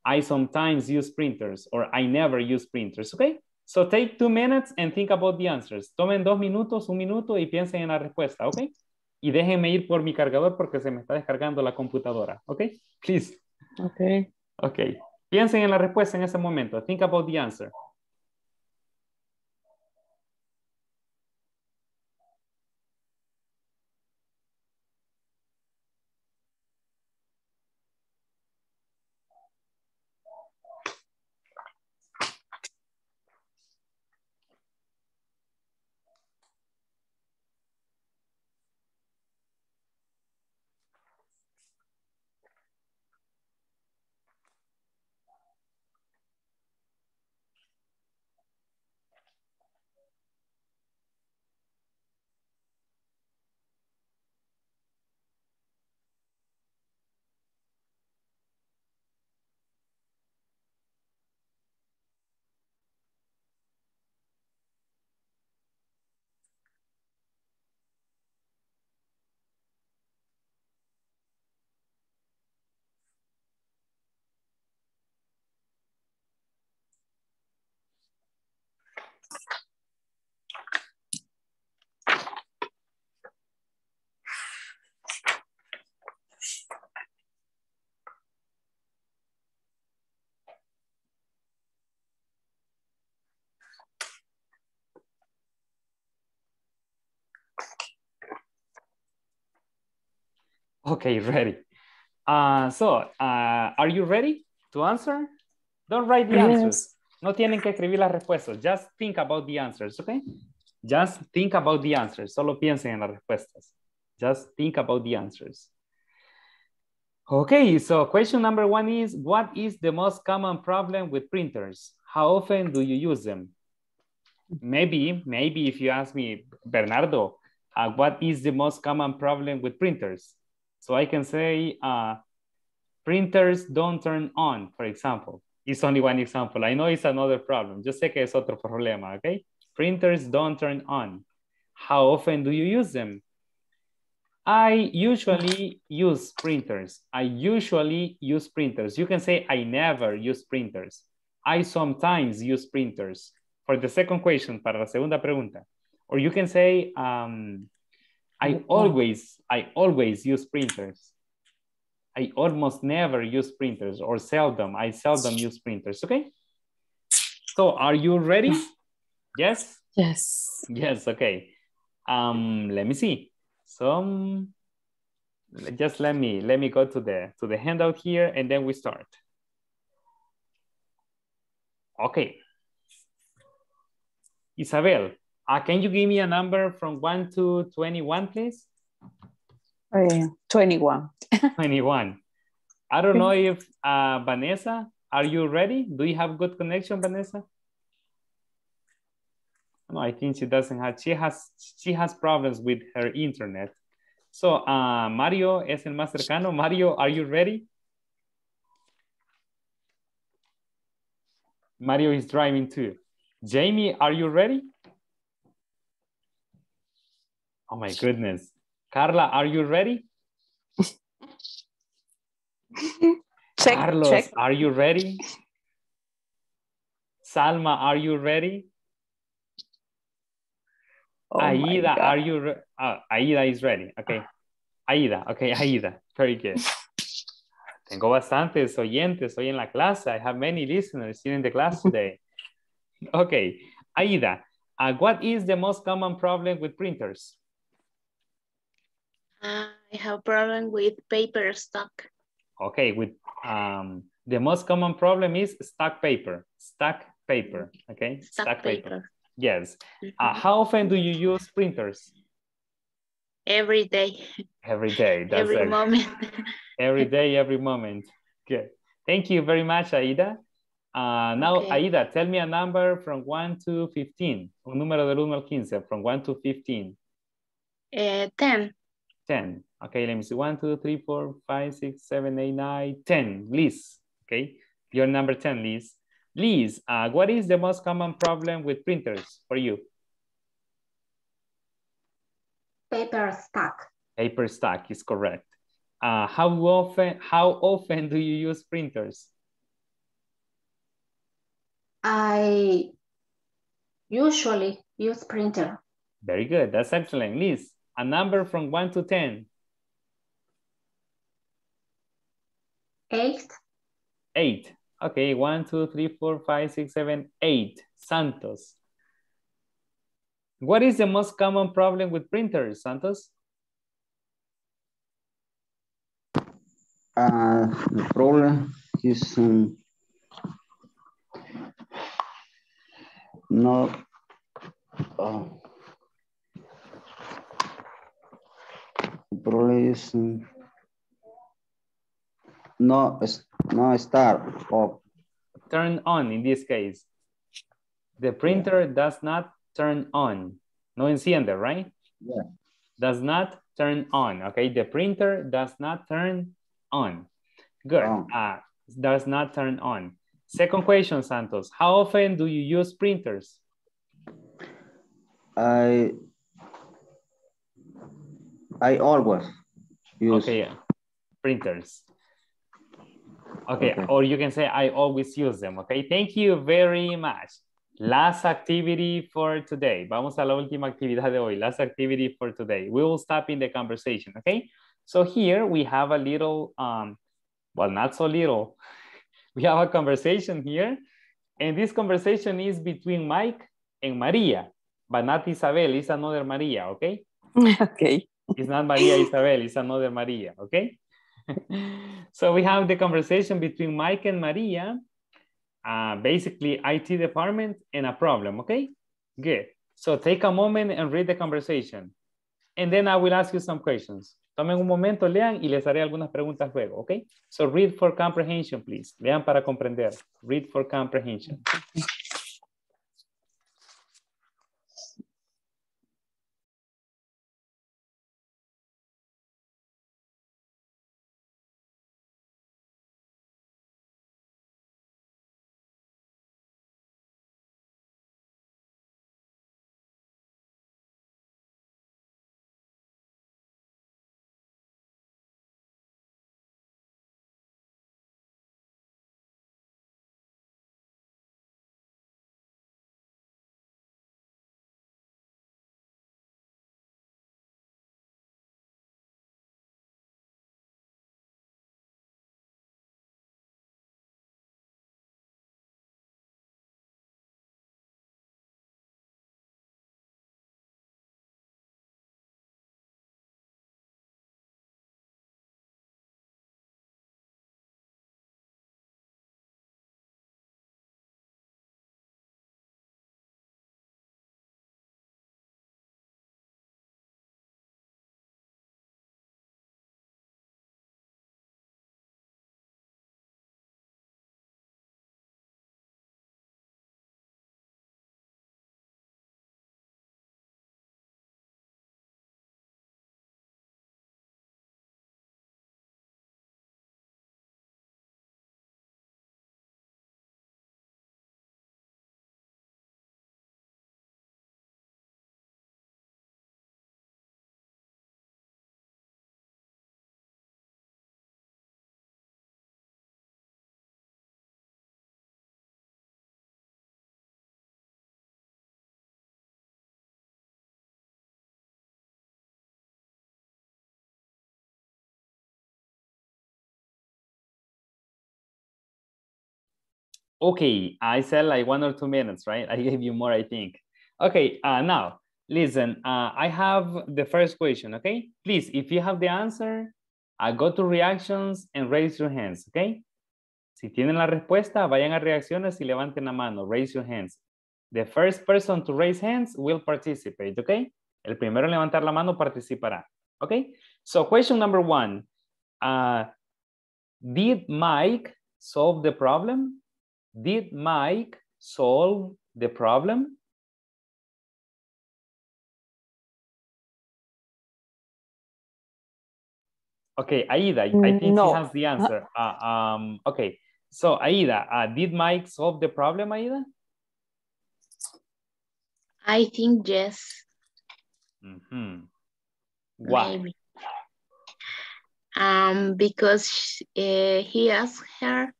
I sometimes use printers, or I never use printers, okay? So take 2 minutes and think about the answers. Tomen 2 minutos, 1 minuto y piensen en la respuesta, okay? Y déjenme ir por mi cargador porque se me está descargando la computadora, okay? Please. Okay. Okay. Piensen en la respuesta en ese momento. Think about the answer. Okay, ready. Are you ready to answer? Don't write the answers. No tienen que escribir las respuestas. Just think about the answers, okay? Just think about the answers. Solo piensen en las respuestas. Just think about the answers. Okay, so question number one is, what is the most common problem with printers? How often do you use them? Maybe if you ask me, Bernardo, what is the most common problem with printers? So I can say printers don't turn on, for example. It's only one example. I know it's another problem. Yo sé que es otro problema, okay? Printers don't turn on. How often do you use them? I usually use printers. You can say I never use printers. I sometimes use printers. For the second question, para la segunda pregunta. Or you can say, I always use printers. I almost never use printers, or seldom. I seldom use printers, okay? So are you ready? Yes? Yes. Yes, okay. Let me see. So just let me go to the handout here, and then we start. Okay. Isabel, can you give me a number from 1 to 21, please? 21. 21. I don't know if, Vanessa, are you ready? Do you have good connection, Vanessa? No, I think she doesn't have, she has problems with her internet. So Mario es el más cercano. Mario, are you ready? Mario is driving too. Jamie, are you ready? Oh my goodness. Carla, are you ready? Check, Carlos, check. Are you ready? Salma, are you ready? Oh, Aida, are you ready? Aida is ready, okay. Aida, very good. Tengo bastantes oyentes hoy en la clase. I have many listeners in the class today. Okay, Aida, what is the most common problem with printers? I have a problem with paper stock. Okay, with the most common problem is stack paper, okay? Stack paper. Yes. How often do you use printers? Every day. Every day. That's every moment. Every day, every moment. Good. Thank you very much, Aida. Now, okay. Aida, tell me a number from 1 to 15. Un número del 1 al 15, from 1 to 15. 10. 10. Okay, let me see. 1, 2, 3, 4, 5, 6, 7, 8, 9, 10. Liz, okay? Your number 10, Liz. Liz, what is the most common problem with printers for you? Paper stack. Paper stack is correct. How often do you use printers? I usually use printer. Very good. That's excellent. Liz, a number from 1 to 10. 8. 8. Okay, 1, 2, 3, 4, 5, 6, 7, 8. Santos. What is the most common problem with printers, Santos? The problem is no start or turn on in this case. The printer does not turn on. No enciende, right? Yeah. Does not turn on. Okay, the printer does not turn on. Good. Does not turn on. Second question, Santos. How often do you use printers? I always use printers. Okay, or you can say I always use them. Okay, thank you very much. Last activity for today. Vamos a la última actividad de hoy. Last activity for today. We will stop in the conversation. Okay, so here we have a little, well, not so little. We have a conversation here, and this conversation is between Mike and Maria, but not Isabel. It's another Maria. Okay. Okay. It's not Maria Isabel, it's another Maria, okay? So we have the conversation between Mike and Maria, basically IT department and a problem, okay? Good. So take a moment and read the conversation. And then I will ask you some questions. Tomen un momento, lean y les haré algunas preguntas luego, okay? So read for comprehension, please. Lean para comprender. Read for comprehension. Okay, I said like 1 or 2 minutes, right? I gave you more, I think. Okay, now, listen, I have the first question, okay? Please, if you have the answer, go to reactions and raise your hands, okay? Si tienen la respuesta, vayan a reacciones y levanten la mano, raise your hands. The first person to raise hands will participate, okay? El primero en levantar la mano participará, okay? So question number one, did Mike solve the problem? Did Mike solve the problem? Okay, Aida, I think no. She has the answer. Okay, so Aida, did Mike solve the problem, Aida? I think yes. Mm-hmm. Why? Maybe. Because he asked her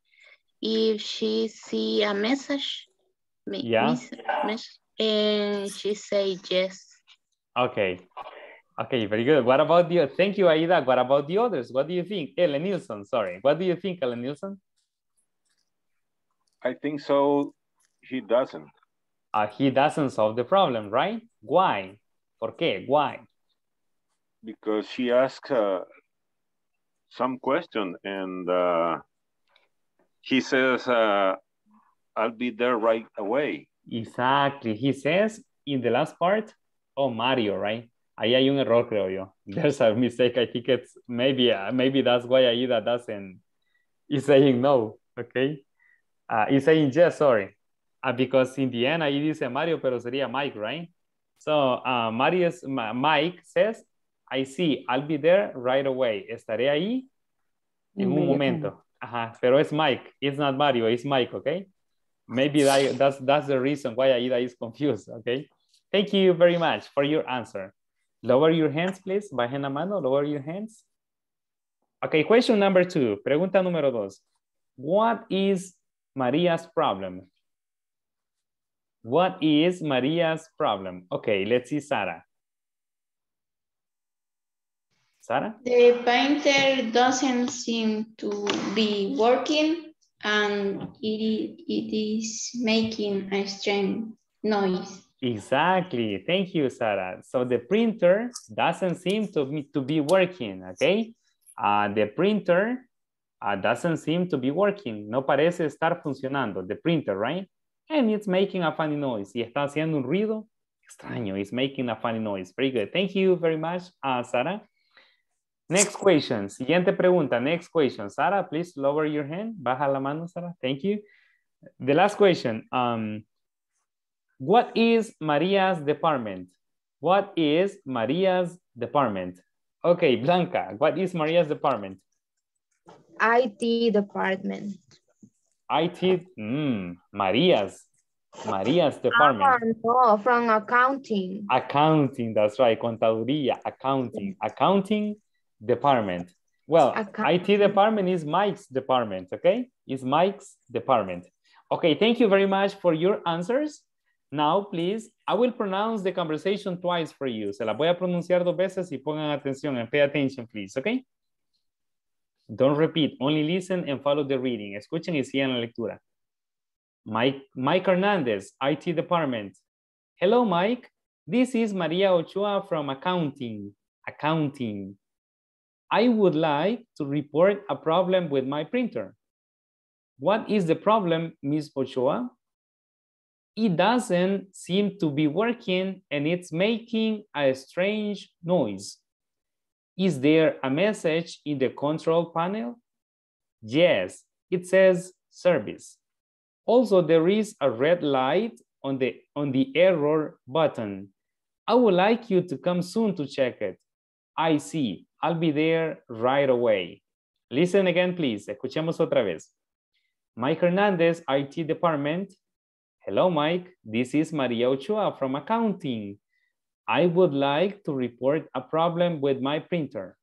if she see a message, yeah. And she say yes. Okay. Okay, very good. What about you? Thank you, Aida. What about the others? What do you think? Ellen Nilsson, sorry. What do you think, Ellen Nilsson? I think so. He doesn't. He doesn't solve the problem, right? Why? ¿Por qué? Why? Because she asked some question and... he says, I'll be there right away. Exactly. He says, in the last part, oh, Mario, right? Ahí hay un error, creo yo. There's a mistake. I think it's maybe that's why Aida doesn't. He's saying no, okay? He's saying yes, sorry. Because in the end, ahí dice Mario, pero sería Mike, right? So Mike says, I see, I'll be there right away. Estaré ahí en un momento. Uh-huh. Pero it's Mike, it's not Mario, it's Mike, okay? Maybe that's the reason why Aida is confused, okay? Thank you very much for your answer. Lower your hands, please. Bajen la mano, lower your hands. Okay, question number two. Pregunta número dos. What is Maria's problem? What is Maria's problem? Okay, let's see Sarah. Sarah? The painter doesn't seem to be working and it is making a strange noise. Exactly. Thank you, Sarah. So the printer doesn't seem to be working, okay? The printer doesn't seem to be working. No parece estar funcionando. The printer, right? And it's making a funny noise. Y está haciendo un ruido extraño. It's making a funny noise. Very good. Thank you very much, Sarah. Next question. Siguiente pregunta. Next question. Sarah, please lower your hand. Baja la mano, Sarah. Thank you. The last question. What is Maria's department? What is Maria's department? Okay, Blanca, what is Maria's department? IT department. IT, Maria's department. No, from accounting. Accounting, that's right, contaduría, accounting. Accounting department. Well, accounting. IT department is Mike's department, okay? It's Mike's department. Okay, thank you very much for your answers. Now, please, I will pronounce the conversation twice for you. Se la voy a pronunciar dos veces y pongan atención and pay attention, please, okay? Don't repeat, only listen and follow the reading. Escuchen y sigan la lectura. Mike Hernandez, IT department. Hello, Mike. This is Maria Ochoa from accounting. Accounting. I would like to report a problem with my printer. What is the problem, Ms. Ochoa? It doesn't seem to be working and it's making a strange noise. Is there a message in the control panel? Yes, it says service. Also, there is a red light on the error button. I would like you to come soon to check it. I see, I'll be there right away. Listen again, please. Escuchemos otra vez. Mike Hernandez, IT department. Hello, Mike. This is Maria Ochoa from accounting. I would like to report a problem with my printer.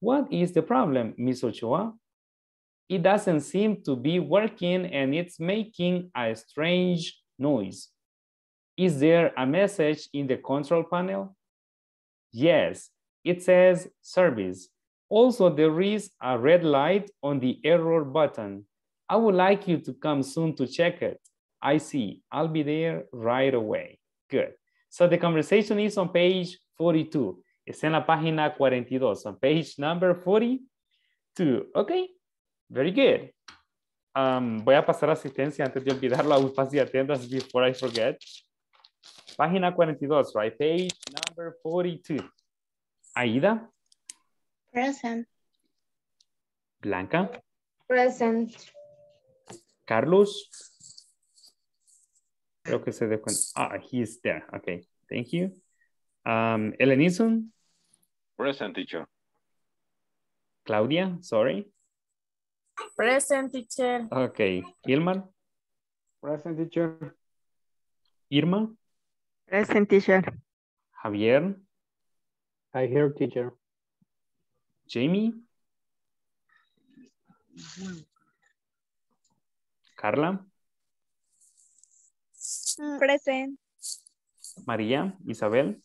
What is the problem, Ms. Ochoa? It doesn't seem to be working and it's making a strange noise. Is there a message in the control panel? Yes, it says service. Also, there is a red light on the error button. I would like you to come soon to check it. I see, I'll be there right away. Good. So the conversation is on page 42. It's en la página 42, on page number 42. Okay, very good. Voy a pasar asistencia antes de olvidarlo. I will pass the attendance before I forget. Página 42, right? Page number 42. Aida? Present. Blanca? Present. Carlos? Creo que se dé cuenta. Ah, he's there. Okay, thank you. Ellen Nilsson? Present, teacher. Claudia, sorry. Present, teacher. Okay, Hilmar? Present, teacher. Irma? Present, teacher. Javier? I hear, teacher. Jamie? Carla? Present. María, Isabel.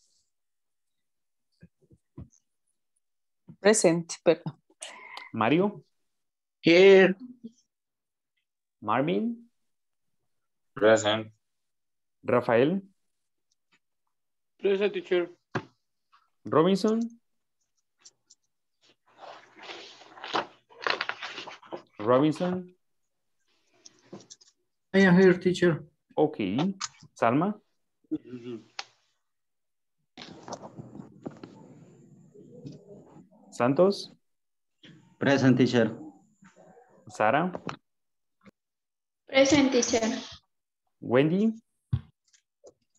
Present. Mario. Here. Marvin. Present. Rafael. Present, teacher. Robinson. Robinson. I am here, teacher. Okay, Salma. Santos. Present, teacher. Sara. Present, teacher. Wendy.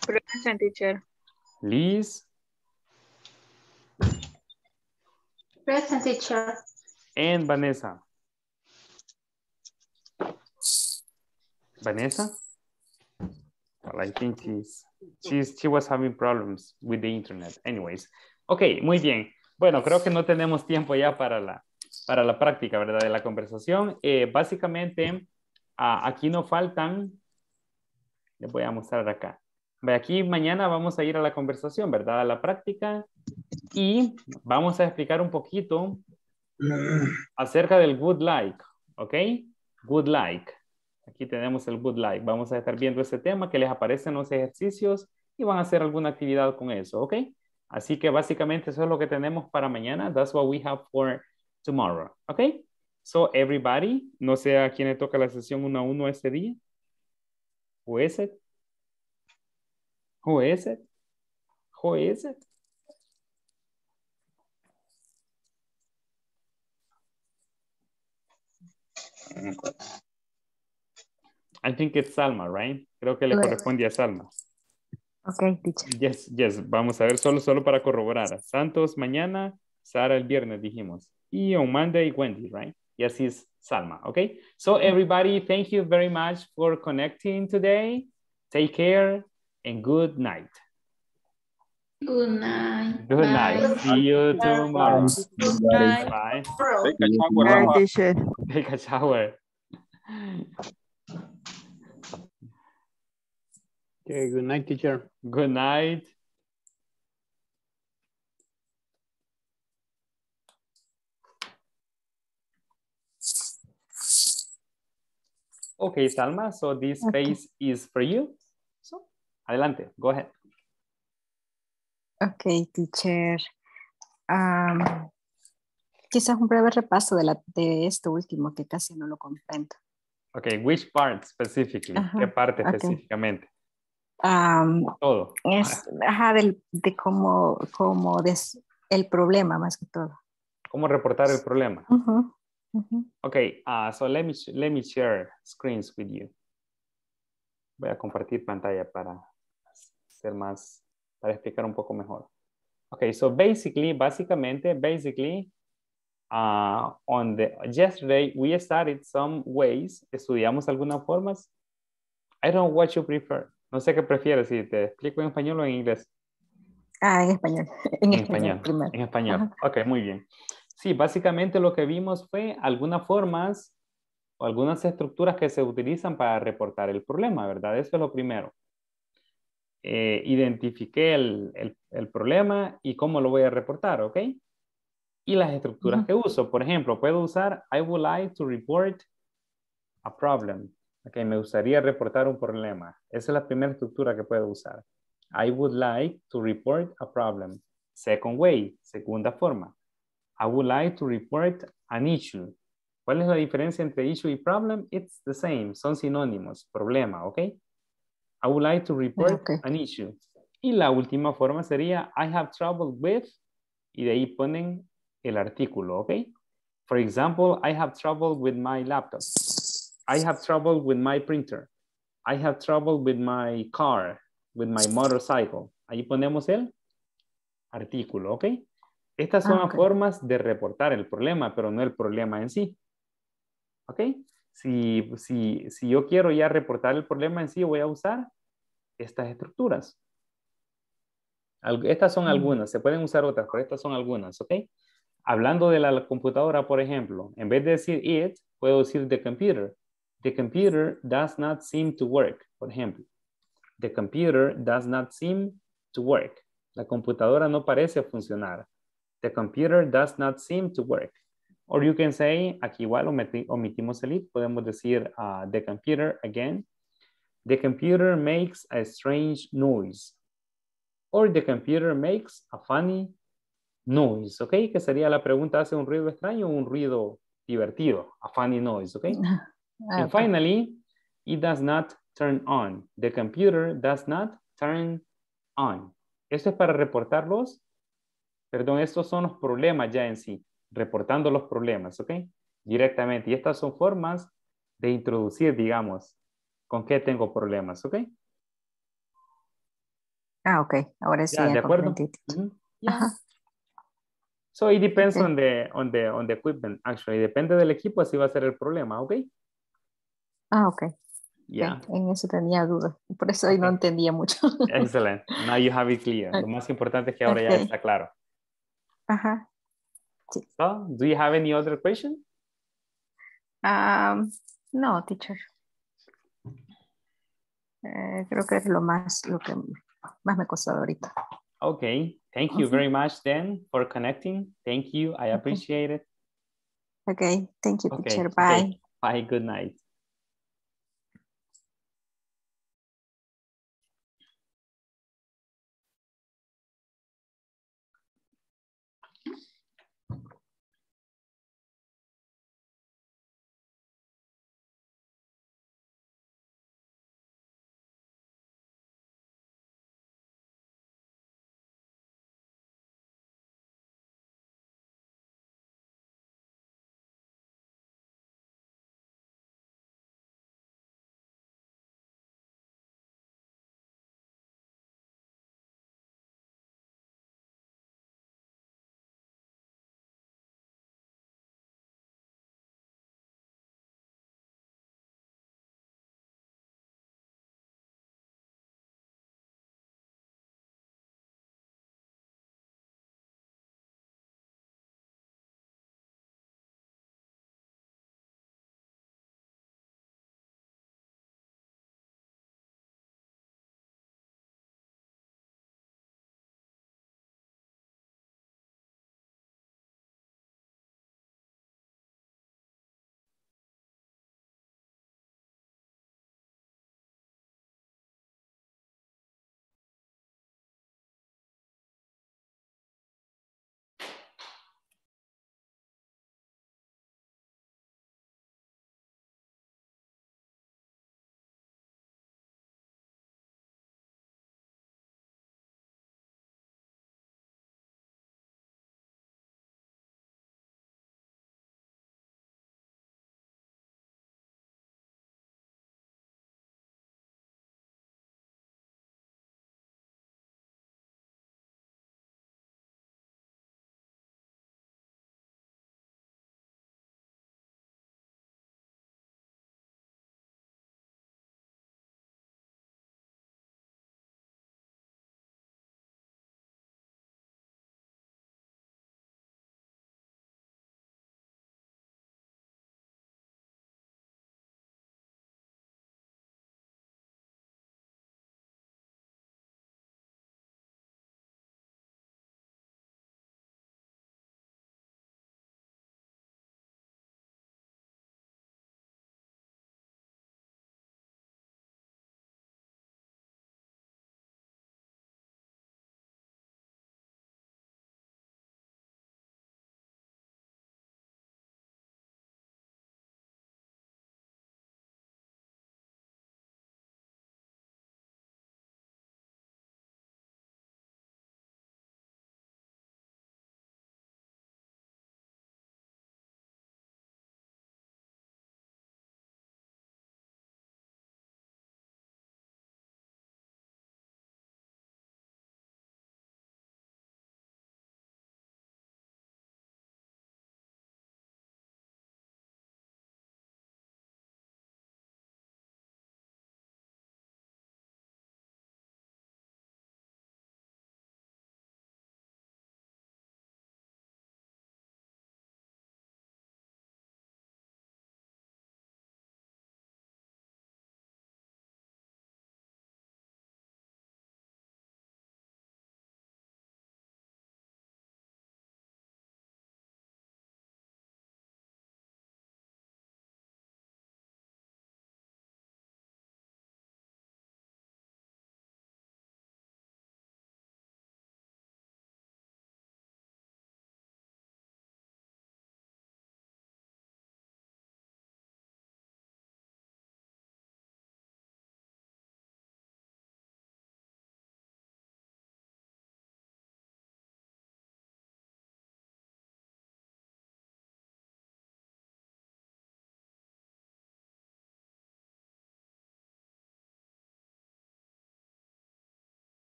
Present, teacher. Liz. Present, teacher. And Vanessa. Vanessa? I think she was having problems with the internet. Anyways. Okay, muy bien. Bueno, creo que no tenemos tiempo ya para la práctica, ¿verdad? De la conversación. Básicamente, aquí no faltan. Les voy a mostrar acá. Aquí mañana vamos a ir a la conversación, ¿verdad? A la práctica. Y vamos a explicar un poquito acerca del good like. ¿Ok? Good like. Aquí tenemos el Would Like. Vamos a estar viendo este tema que les aparecen los ejercicios y van a hacer alguna actividad con eso, ¿ok? Así que básicamente eso es lo que tenemos para mañana. That's what we have for tomorrow, ¿ok? So everybody, no sé a quién le toca la sesión 1-1 este día. Who is it? Who is it? Who is it? I think it's Salma, right? Creo que le corresponde a Salma. Okay, teacher. Yes, yes. Vamos a ver solo para corroborar. Santos mañana, Sara el viernes dijimos. Y on Monday, Wendy, right? Yes, it's Salma, okay? So everybody, thank you very much for connecting today. Take care and good night. Good night. Good night. Bye. See you tomorrow. Good night. Bye. Take a shower. Take a shower. Okay, good night, teacher. Good night. Okay, Salma, so this space is for you. So, adelante, go ahead. Okay, teacher. Quizás un breve repaso de esto último que casi no lo comprendo. Okay, which part specifically? ¿Qué parte específicamente? Todo. Es, de cómo el problema más que todo. ¿Cómo reportar el problema? Okay, so let me share screens with you. Voy a compartir pantalla para ser más, para explicar un poco mejor. Okay, so basically, on the yesterday we started some ways. Estudiamos algunas formas. I don't know what you prefer. No sé qué prefieres, si te explico en español o en inglés. Ah, en español. En español primero. En español. Ajá. Ok, muy bien. Sí, básicamente lo que vimos fue algunas formas o algunas estructuras que se utilizan para reportar el problema, ¿verdad? Eso es lo primero. Identifiqué el problema y cómo lo voy a reportar, ¿ok? Y las estructuras que uso. Por ejemplo, puedo usar I would like to report a problem. Ok, me gustaría reportar un problema. Esa es la primera estructura que puedo usar. I would like to report a problem. Second way, segunda forma. I would like to report an issue. ¿Cuál es la diferencia entre issue y problem? It's the same, son sinónimos, problema, ¿ok? I would like to report an issue. Y la última forma sería I have trouble with, y de ahí ponen el artículo, ¿ok? For example, I have trouble with my laptop. I have trouble with my printer. I have trouble with my car, with my motorcycle. Ahí ponemos el artículo, ¿ok? Estas son las formas de reportar el problema, pero no el problema en sí. ¿Ok? Si yo quiero ya reportar el problema en sí, voy a usar estas estructuras. Estas son algunas, se pueden usar otras, pero estas son algunas, ¿ok? Hablando de la computadora, por ejemplo, en vez de decir it, puedo decir the computer. The computer does not seem to work, por ejemplo. The computer does not seem to work. La computadora no parece funcionar. The computer does not seem to work. Or you can say, aquí igual omitimos el it, podemos decir the computer again. The computer makes a strange noise. Or the computer makes a funny noise, ¿ok? Que sería la pregunta, ¿hace un ruido extraño o un ruido divertido? A funny noise, ¿ok? And finally, it does not turn on. The computer does not turn on. Esto es para reportar los estos son los problemas ya en sí, reportando los problemas, ¿ok? Directamente. Y estas son formas de introducir, digamos, con qué tengo problemas, ¿ok? Ah, ok. Ahora sí. ¿De acuerdo? So it depends on the equipment, actually. Depende del equipo, así va a ser el problema, ¿ok? Ah, ok. Yeah. Okay. En eso tenía dudas, por eso hoy no entendía mucho. Excellent. Now you have it clear. Lo más importante es que ahora ya está claro. Ajá. Sí. So, do you have any other question? No, teacher. Creo que es lo que más me costó ahorita. Okay. Thank you very much then for connecting. Thank you. I appreciate it. Okay. Thank you, teacher. Bye. Bye. Good night.